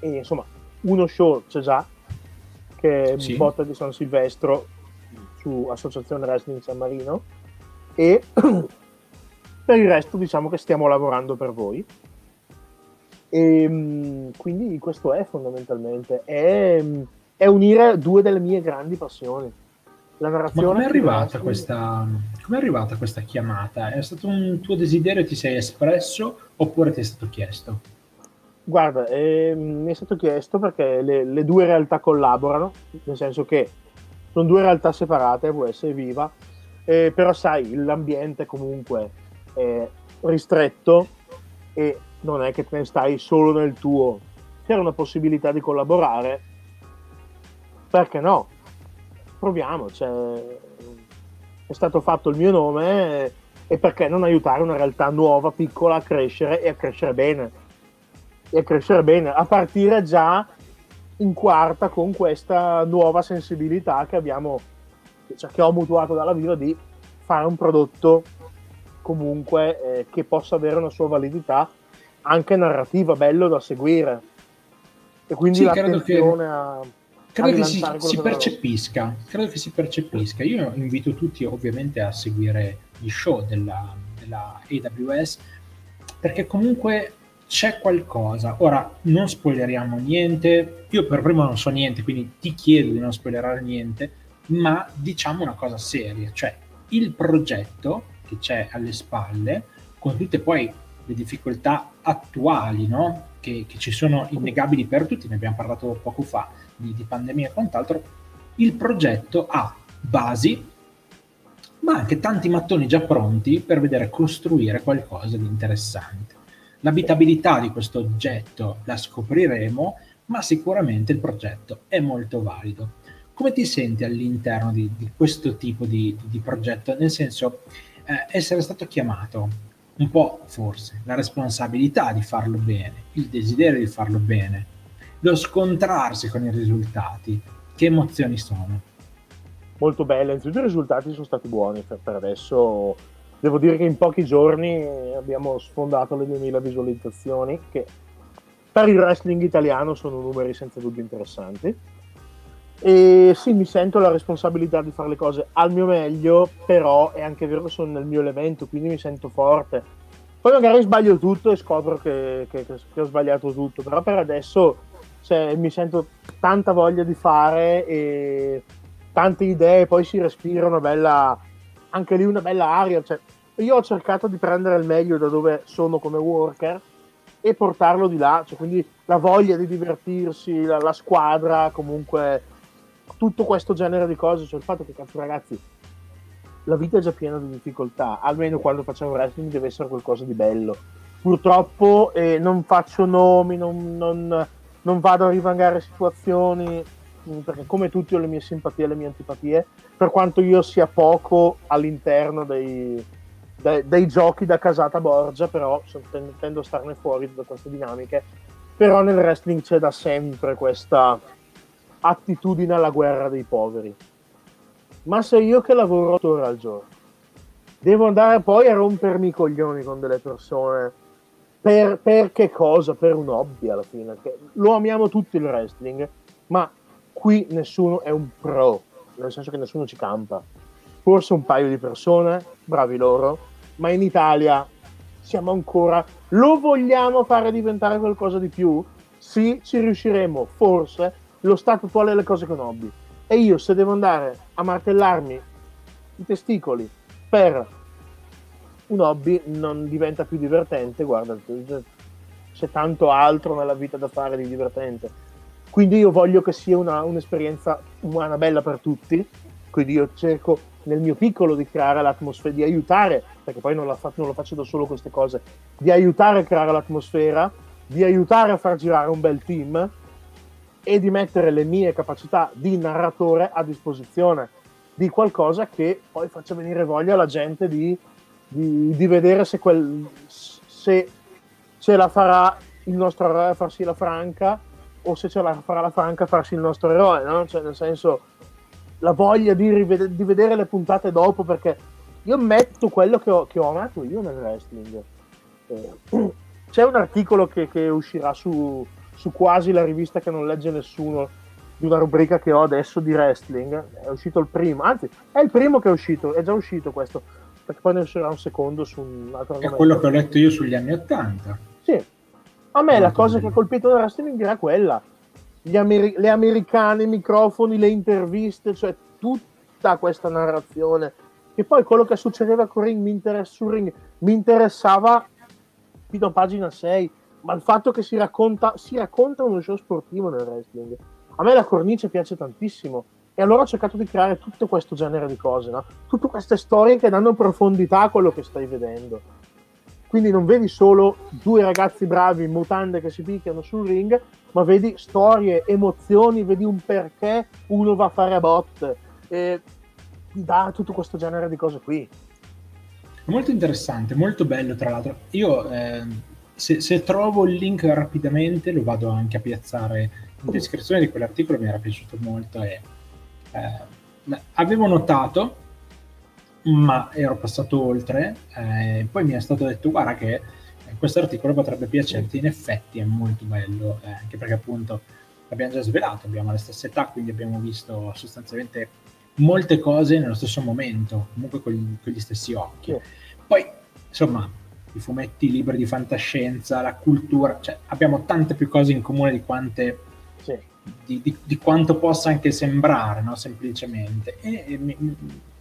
insomma uno show c'è già, che è Botta di San Silvestro su Associazione Wrestling San Marino, e per il resto diciamo che stiamo lavorando per voi, e quindi questo è fondamentalmente, è unire due delle mie grandi passioni. La narrazione. Ma com'è arrivata questa chiamata? È stato un tuo desiderio, ti sei espresso, oppure ti è stato chiesto? Guarda, mi è stato chiesto perché le due realtà collaborano, nel senso che sono due realtà separate, può essere Viva, però sai, l'ambiente comunque è ristretto e non è che te ne stai solo nel tuo. C'era una possibilità di collaborare, perché no? Proviamo, è stato fatto il mio nome, e perché non aiutare una realtà nuova, piccola, a crescere, e a crescere bene, a partire già in quarta con questa nuova sensibilità che abbiamo, che ho mutuato dalla Viva, di fare un prodotto comunque che possa avere una sua validità anche narrativa, bello da seguire, e quindi l'attenzione a... Credo che si percepisca. Io invito tutti ovviamente a seguire gli show della AWS, perché comunque c'è qualcosa. Ora non spoileriamo niente, io per primo non so niente, quindi ti chiedo di non spoilerare niente, ma diciamo una cosa seria, cioè il progetto che c'è alle spalle, con tutte poi le difficoltà attuali, no? Che ci sono innegabili per tutti, ne abbiamo parlato poco fa di pandemia e quant'altro, il progetto ha basi, ma anche tanti mattoni già pronti per vedere costruire qualcosa di interessante. L'abitabilità di questo oggetto la scopriremo, ma sicuramente il progetto è molto valido. Come ti senti all'interno di questo tipo di progetto? Nel senso, essere stato chiamato, un po' forse, la responsabilità di farlo bene, il desiderio di farlo bene, lo scontrarsi con i risultati, che emozioni sono? Molto belle, tutti i risultati sono stati buoni per adesso. Devo dire che in pochi giorni abbiamo sfondato le 2000 visualizzazioni, che per il wrestling italiano sono numeri senza dubbio interessanti. E sì, mi sento la responsabilità di fare le cose al mio meglio, però è anche vero che sono nel mio elemento, quindi mi sento forte. Poi magari sbaglio tutto e scopro che ho sbagliato tutto, però per adesso, cioè, mi sento tanta voglia di fare e tante idee, poi si respira una bella, anche lì una bella aria. Cioè, io ho cercato di prendere il meglio da dove sono come worker e portarlo di là, cioè, quindi la voglia di divertirsi, la squadra, comunque tutto questo genere di cose, cioè il fatto che, cazzo ragazzi, la vita è già piena di difficoltà, almeno quando facciamo wrestling deve essere qualcosa di bello. Purtroppo non faccio nomi, non vado a rivangare situazioni, perché come tutti ho le mie simpatie e le mie antipatie, per quanto io sia poco all'interno dei giochi da casata Borgia, però tendo a starne fuori da queste dinamiche. Però nel wrestling c'è da sempre questa attitudine alla guerra dei poveri. Ma se io che lavoro 8 ore al giorno devo andare poi a rompermi i coglioni con delle persone per che cosa? Per un hobby alla fine, che lo amiamo tutti il wrestling, ma qui nessuno è un pro, nel senso che nessuno ci campa, forse un paio di persone, bravi loro, ma in Italia siamo ancora, lo vogliamo fare diventare qualcosa di più? Sì, ci riusciremo, forse. Lo stato attuale delle cose con hobby, e io se devo andare a martellarmi i testicoli per un hobby non diventa più divertente, guarda, c'è tanto altro nella vita da fare di divertente. Quindi io voglio che sia un'esperienza umana bella per tutti, quindi io cerco nel mio piccolo di creare l'atmosfera, di aiutare, perché poi non lo faccio da solo queste cose, di aiutare a creare l'atmosfera, di aiutare a far girare un bel team e di mettere le mie capacità di narratore a disposizione di qualcosa che poi faccia venire voglia alla gente di vedere se ce la farà il nostro eroe a farsi la franca, o se ce la farà la franca a farsi il nostro eroe, no? Cioè, nel senso, la voglia di vedere le puntate dopo, perché io metto quello che ho amato io nel wrestling. C'è un articolo che uscirà su quasi la rivista che non legge nessuno, di una rubrica che ho adesso di wrestling, è uscito il primo, anzi è il primo che è uscito, è già uscito questo, perché poi ne uscirà un secondo su un altro argomento. È quello che ho letto io sugli anni 80. Sì, a me la cosa che ha colpito del wrestling era quella, le americane, i microfoni, le interviste, cioè tutta questa narrazione, e poi quello che succedeva con Ring mi interessava fino a pagina 6, ma il fatto che si racconta uno show sportivo nel wrestling, a me la cornice piace tantissimo, e allora ho cercato di creare tutto questo genere di cose, no? Tutte queste storie che danno profondità a quello che stai vedendo, quindi non vedi solo due ragazzi bravi in mutande che si picchiano sul ring, ma vedi storie, emozioni, vedi un perché uno va a fare a botte, e dà tutto questo genere di cose qui. Molto interessante, molto bello. Tra l'altro io se trovo il link rapidamente lo vado anche a piazzare in descrizione di quell'articolo, mi era piaciuto molto e avevo notato, ma ero passato oltre, poi mi è stato detto guarda che questo articolo potrebbe piacerti, in effetti è molto bello, anche perché appunto l'abbiamo già svelato, abbiamo la stessa età, quindi abbiamo visto sostanzialmente molte cose nello stesso momento, comunque con gli stessi occhi. Poi insomma, i fumetti, i libri di fantascienza, la cultura, cioè abbiamo tante più cose in comune di quante di quanto possa anche sembrare, no? Semplicemente. E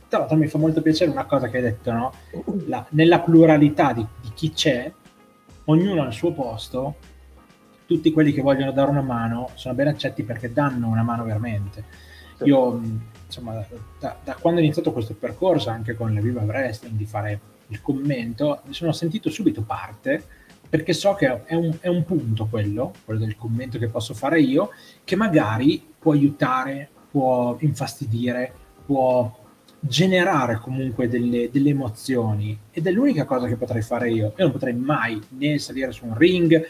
tra l'altro mi fa molto piacere una cosa che hai detto, no? Nella pluralità di chi c'è, ognuno al suo posto, tutti quelli che vogliono dare una mano sono ben accetti perché danno una mano veramente. Sì. Io insomma da quando ho iniziato questo percorso anche con la Viva Wrestling di fare il commento, mi sono sentito subito parte perché so che è un punto quello del commento che posso fare io, che magari può aiutare, può infastidire, può generare comunque delle emozioni, ed è l'unica cosa che potrei fare io non potrei mai né salire su un ring,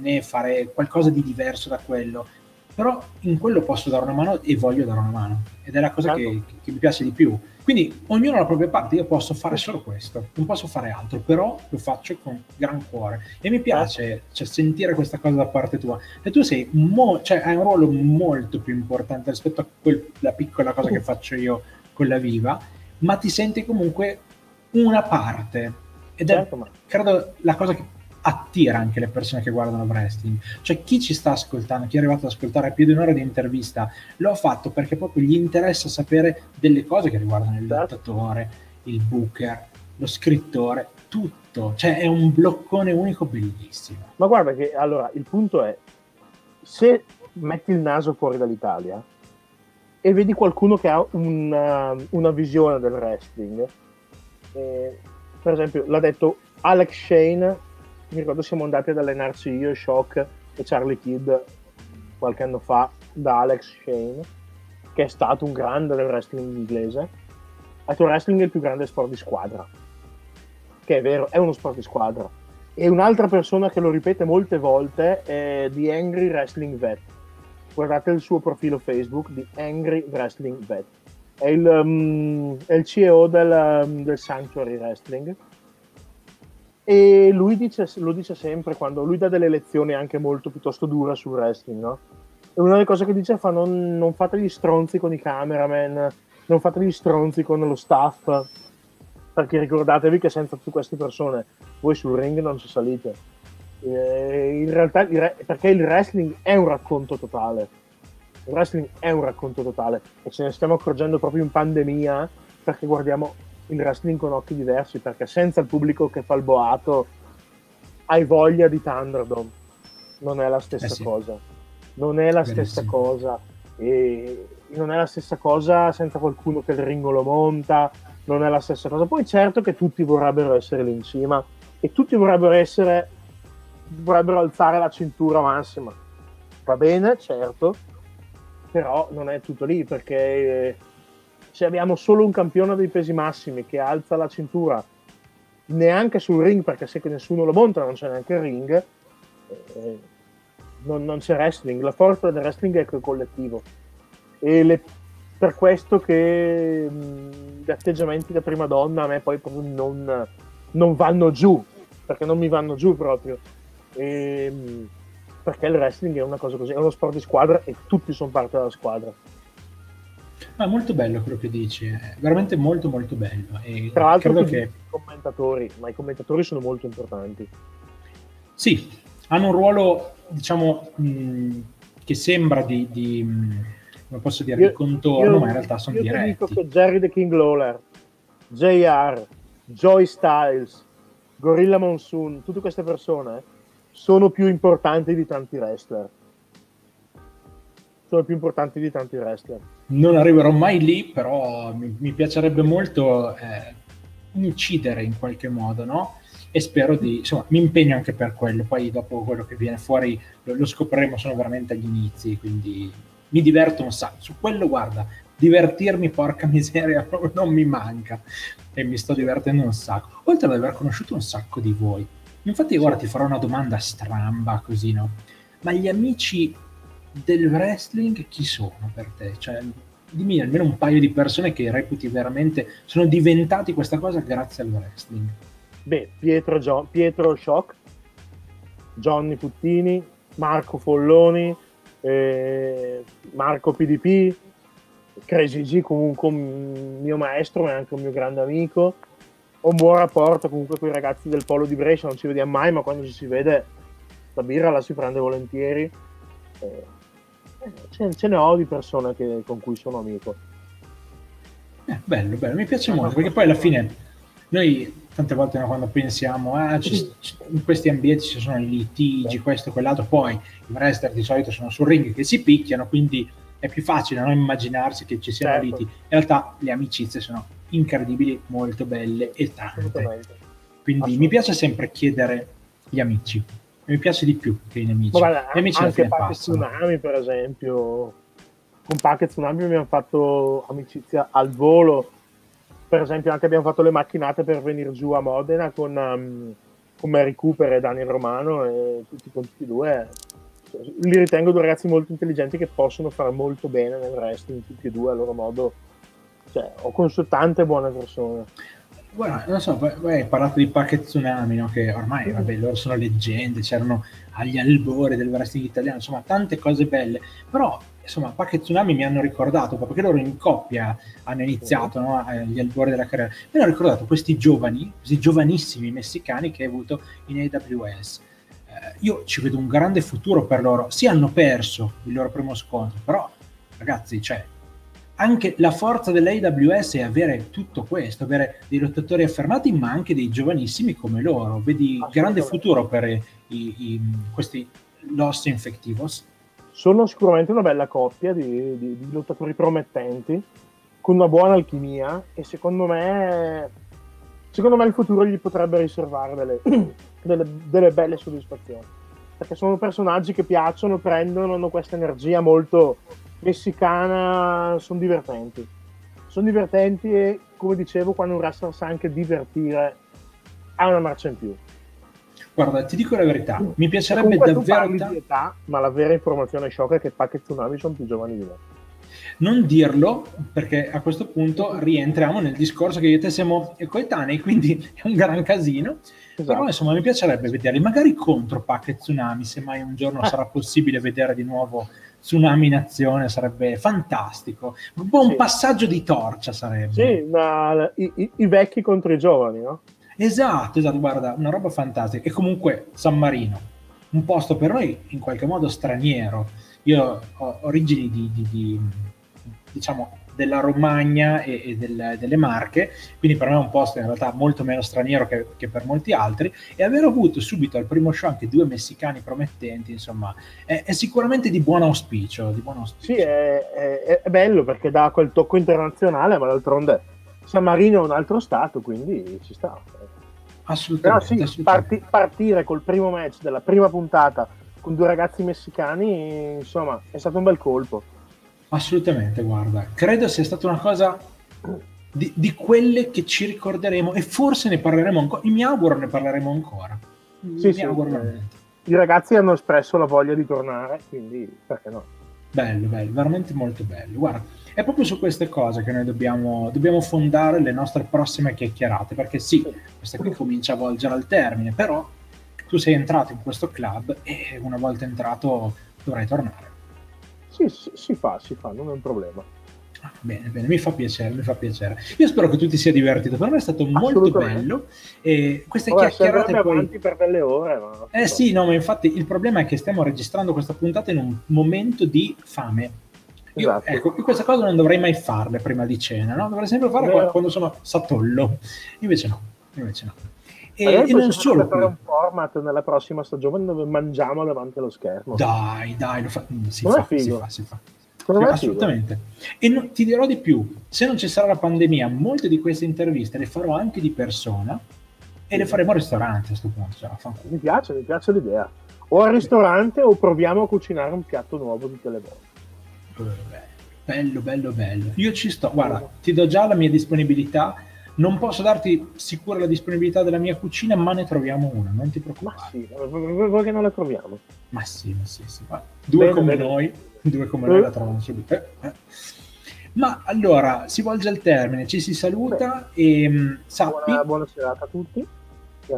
né fare qualcosa di diverso da quello, però in quello posso dare una mano e voglio dare una mano, ed è la cosa che mi piace di più. Quindi ognuno ha la propria parte, io posso fare solo questo, non posso fare altro, però lo faccio con gran cuore e mi piace, cioè, sentire questa cosa da parte tua, e tu sei hai un ruolo molto più importante rispetto a la piccola cosa che faccio io con la Viva, ma ti senti comunque una parte, ed è credo la cosa che attira anche le persone che guardano wrestling, cioè chi ci sta ascoltando, chi è arrivato ad ascoltare più di un'ora di intervista, l'ho fatto perché proprio gli interessa sapere delle cose che riguardano il lottatore, il booker, lo scrittore, tutto, cioè è un bloccone unico bellissimo. Ma guarda che, allora, il punto è, se metti il naso fuori dall'Italia e vedi qualcuno che ha una visione del wrestling, per esempio l'ha detto Alex Shane, mi ricordo siamo andati ad allenarci io, Shock e Charlie Kidd qualche anno fa da Alex Shane, che è stato un grande del wrestling inglese, ha detto wrestling è il più grande sport di squadra, che è vero, è uno sport di squadra. E un'altra persona che lo ripete molte volte è The Angry Wrestling Vet, guardate il suo profilo Facebook, The Angry Wrestling Vet, è il CEO del Sanctuary Wrestling, e lui lo dice sempre, quando lui dà delle lezioni anche molto piuttosto dure sul wrestling, no? E una delle cose che dice fa non fate gli stronzi con i cameraman, non fate gli stronzi con lo staff, perché ricordatevi che senza tutte queste persone voi sul ring non ci salite, in realtà, perché il wrestling è un racconto totale, il wrestling è un racconto totale, e ce ne stiamo accorgendo proprio in pandemia, perché guardiamo il wrestling con occhi diversi, perché senza il pubblico che fa il boato hai voglia di Thunderdome, non è la stessa cosa, non è la stessa cosa, e non è la stessa cosa senza qualcuno che il ringo lo monta, non è la stessa cosa. Poi certo che tutti vorrebbero essere lì in cima e tutti vorrebbero alzare la cintura massima, va bene, certo, però non è tutto lì, perché se abbiamo solo un campione dei pesi massimi che alza la cintura neanche sul ring, perché se nessuno lo monta non c'è neanche il ring, non c'è wrestling. La forza del wrestling è quel collettivo, e per questo che gli atteggiamenti da prima donna a me poi proprio non vanno giù, perché non mi vanno giù proprio, perché il wrestling è una cosa così, è uno sport di squadra e tutti sono parte della squadra. Ma è molto bello quello che dici, è veramente molto molto bello. E tra l'altro credo che i commentatori sono molto importanti. Sì, hanno un ruolo, diciamo, che sembra come posso dire, di contorno, ma in realtà sono diretti. Io dico che Jerry the King Lawler, JR, Joey Styles, Gorilla Monsoon, tutte queste persone sono più importanti di tanti wrestler. Sono più importanti di tanti wrestler. Non arriverò mai lì, però mi piacerebbe molto incidere in qualche modo, no? E spero mi impegno anche per quello, poi dopo quello che viene fuori lo scopriremo, sono veramente agli inizi, quindi mi diverto un sacco. Su quello, guarda, divertirmi, porca miseria, proprio non mi manca, e mi sto divertendo un sacco. Oltre ad aver conosciuto un sacco di voi. Infatti ora ti farò una domanda stramba, così, no? Ma gli amici del wrestling chi sono per te? Cioè, dimmi almeno un paio di persone che reputi veramente sono diventati questa cosa grazie al wrestling. Beh, Pietro Shock, Johnny Puttini, Marco Folloni, Marco PDP, Crazy G, comunque un mio maestro ma è anche un mio grande amico, ho un buon rapporto comunque con i ragazzi del Polo di Brescia, non ci vediamo mai, ma quando ci si vede la birra la si prende volentieri. Ce ne ho di persone con cui sono amico. Bello, mi piace molto, perché poi alla fine noi tante volte, no, quando pensiamo in questi ambienti ci sono i litigi, questo, quell'altro, poi i wrestler di solito sono sul ring che si picchiano, quindi è più facile non immaginarsi che ci siano liti. In realtà le amicizie sono incredibili, molto belle e tante, quindi mi piace sempre chiedere gli amici. Mi piace di più che i nemici. Guarda, gli amici anche Pac e Tsunami, per esempio. Con Pac e Tsunami abbiamo fatto amicizia al volo. Per esempio anche abbiamo fatto le macchinate per venire giù a Modena con Mary Cooper e Daniel Romano, e tutti e due li ritengo due ragazzi molto intelligenti che possono fare molto bene nel wrestling, tutti e due a loro modo. Cioè, ho conosciuto tante buone persone. Guarda, non so, hai parlato di Pac e Tsunami, no? Che ormai, vabbè, loro sono leggende, c'erano agli albori del wrestling italiano, insomma, tante cose belle, però, insomma, Pac e Tsunami mi hanno ricordato, proprio perché loro in coppia hanno iniziato, no? Agli albori della carriera, mi hanno ricordato questi giovani, questi giovanissimi messicani che hai avuto in AWS. Io ci vedo un grande futuro per loro. Sì, hanno perso il loro primo scontro, però, ragazzi, cioè, anche la forza dell'AWS è avere tutto questo, avere dei lottatori affermati, ma anche dei giovanissimi come loro. Vedi grande futuro per questi Los Infectivos. Sono sicuramente una bella coppia di lottatori promettenti, con una buona alchimia, e secondo me il futuro gli potrebbe riservare delle belle soddisfazioni. Perché sono personaggi che piacciono, prendono, hanno questa energia molto messicana, sono divertenti e, come dicevo, quando un wrestler sa anche divertire, ha una marcia in più. Guarda, ti dico la verità, mi piacerebbe davvero di età, ma la vera informazione sciocca è che Pac e Tsunami sono più giovani di me. Non dirlo, perché a questo punto rientriamo nel discorso che io e te siamo coetanei, quindi è un gran casino. Esatto. Però insomma mi piacerebbe vederli magari contro Pac e Tsunami, se mai un giorno sarà possibile vedere di nuovo Tsunami in azione, sarebbe fantastico. Un po' un passaggio di torcia sarebbe. Sì, ma i vecchi contro i giovani, no? Esatto, guarda, una roba fantastica. E comunque San Marino, un posto per noi in qualche modo straniero. Io ho origini diciamo della Romagna e delle Marche, quindi per me è un posto in realtà molto meno straniero che per molti altri, e aver avuto subito al primo show anche due messicani promettenti, insomma, è sicuramente di buon auspicio. Sì, è bello perché dà quel tocco internazionale, ma d'altronde San Marino è un altro stato, quindi ci sta. Assolutamente. Però sì, partire col primo match della prima puntata con due ragazzi messicani, insomma, è stato un bel colpo. Assolutamente, guarda, credo sia stata una cosa di quelle che ci ricorderemo, e forse ne parleremo ancora. Mi auguro ne parleremo ancora. I ragazzi hanno espresso la voglia di tornare, quindi perché no? Bello, veramente molto bello. Guarda, è proprio su queste cose che noi dobbiamo fondare le nostre prossime chiacchierate, perché sì, questa qui comincia a volgere al termine, però tu sei entrato in questo club e una volta entrato dovrai tornare. Sì, si fa, non è un problema. Ah, bene, mi fa piacere. Io spero che tu ti sia divertito, per me è stato molto bello. E queste chiacchierate poi per delle ore. Ma... sì, no, ma infatti il problema è che stiamo registrando questa puntata in un momento di fame. Esatto. Ecco, questa cosa non dovrei mai farle prima di cena, no? Dovrei sempre fare quando sono satollo. Invece no. E non solo fare un format nella prossima stagione dove mangiamo davanti allo schermo. Dai, si fa. Assolutamente. E ti dirò di più, se non ci sarà la pandemia, molte di queste interviste le farò anche di persona e le faremo al ristorante a questo punto. Cioè, mi piace l'idea. O al ristorante o proviamo a cucinare un piatto nuovo tutte le volte. Bello. Io ci sto, guarda, ti do già la mia disponibilità. Non posso darti sicura la disponibilità della mia cucina, ma ne troviamo una, non ti preoccupare. Ma sì, vuoi che non la troviamo? Ma sì. Due come noi la trovano subito. Ma allora, si volge al termine, ci si saluta. E sappi, buona serata a tutti.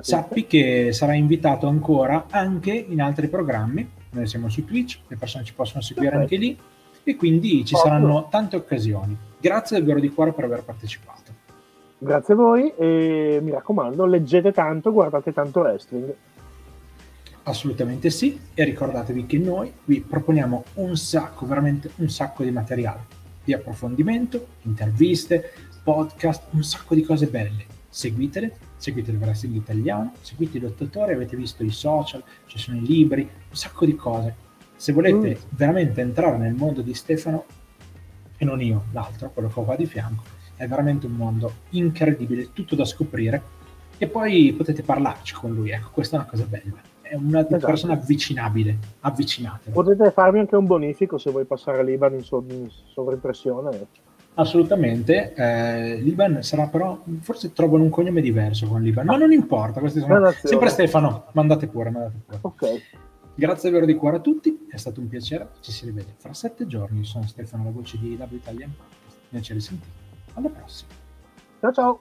Sappi che sarai invitato ancora anche in altri programmi. Noi siamo su Twitch, le persone ci possono seguire anche lì, e quindi ci saranno tante occasioni. Grazie davvero di cuore per aver partecipato. Grazie a voi, e mi raccomando, leggete tanto, guardate tanto wrestling. Assolutamente sì, e ricordatevi che noi vi proponiamo veramente un sacco di materiale, di approfondimento, interviste, podcast, un sacco di cose belle. Seguite il wrestling italiano, seguite i lottatori, avete visto i social, ci sono i libri, un sacco di cose. Se volete veramente entrare nel mondo di Stefano, e non io, l'altro, quello che ho qua di fianco, è veramente un mondo incredibile, tutto da scoprire, e poi potete parlarci con lui, ecco, questa è una cosa bella, è una persona avvicinabile, avvicinate. Potete farmi anche un bonifico se vuoi passare a Liban in sovrimpressione. Assolutamente, Liban sarà però, forse trovano un cognome diverso con Liban, ma non importa, questi sono sempre Stefano, mandate pure, mandate pure. Ok. Grazie davvero di cuore a tutti, è stato un piacere, ci si rivede fra 7 giorni, sono Stefano, la voce di AEW Italia, piacere sentire, alla prossima. Ciao ciao.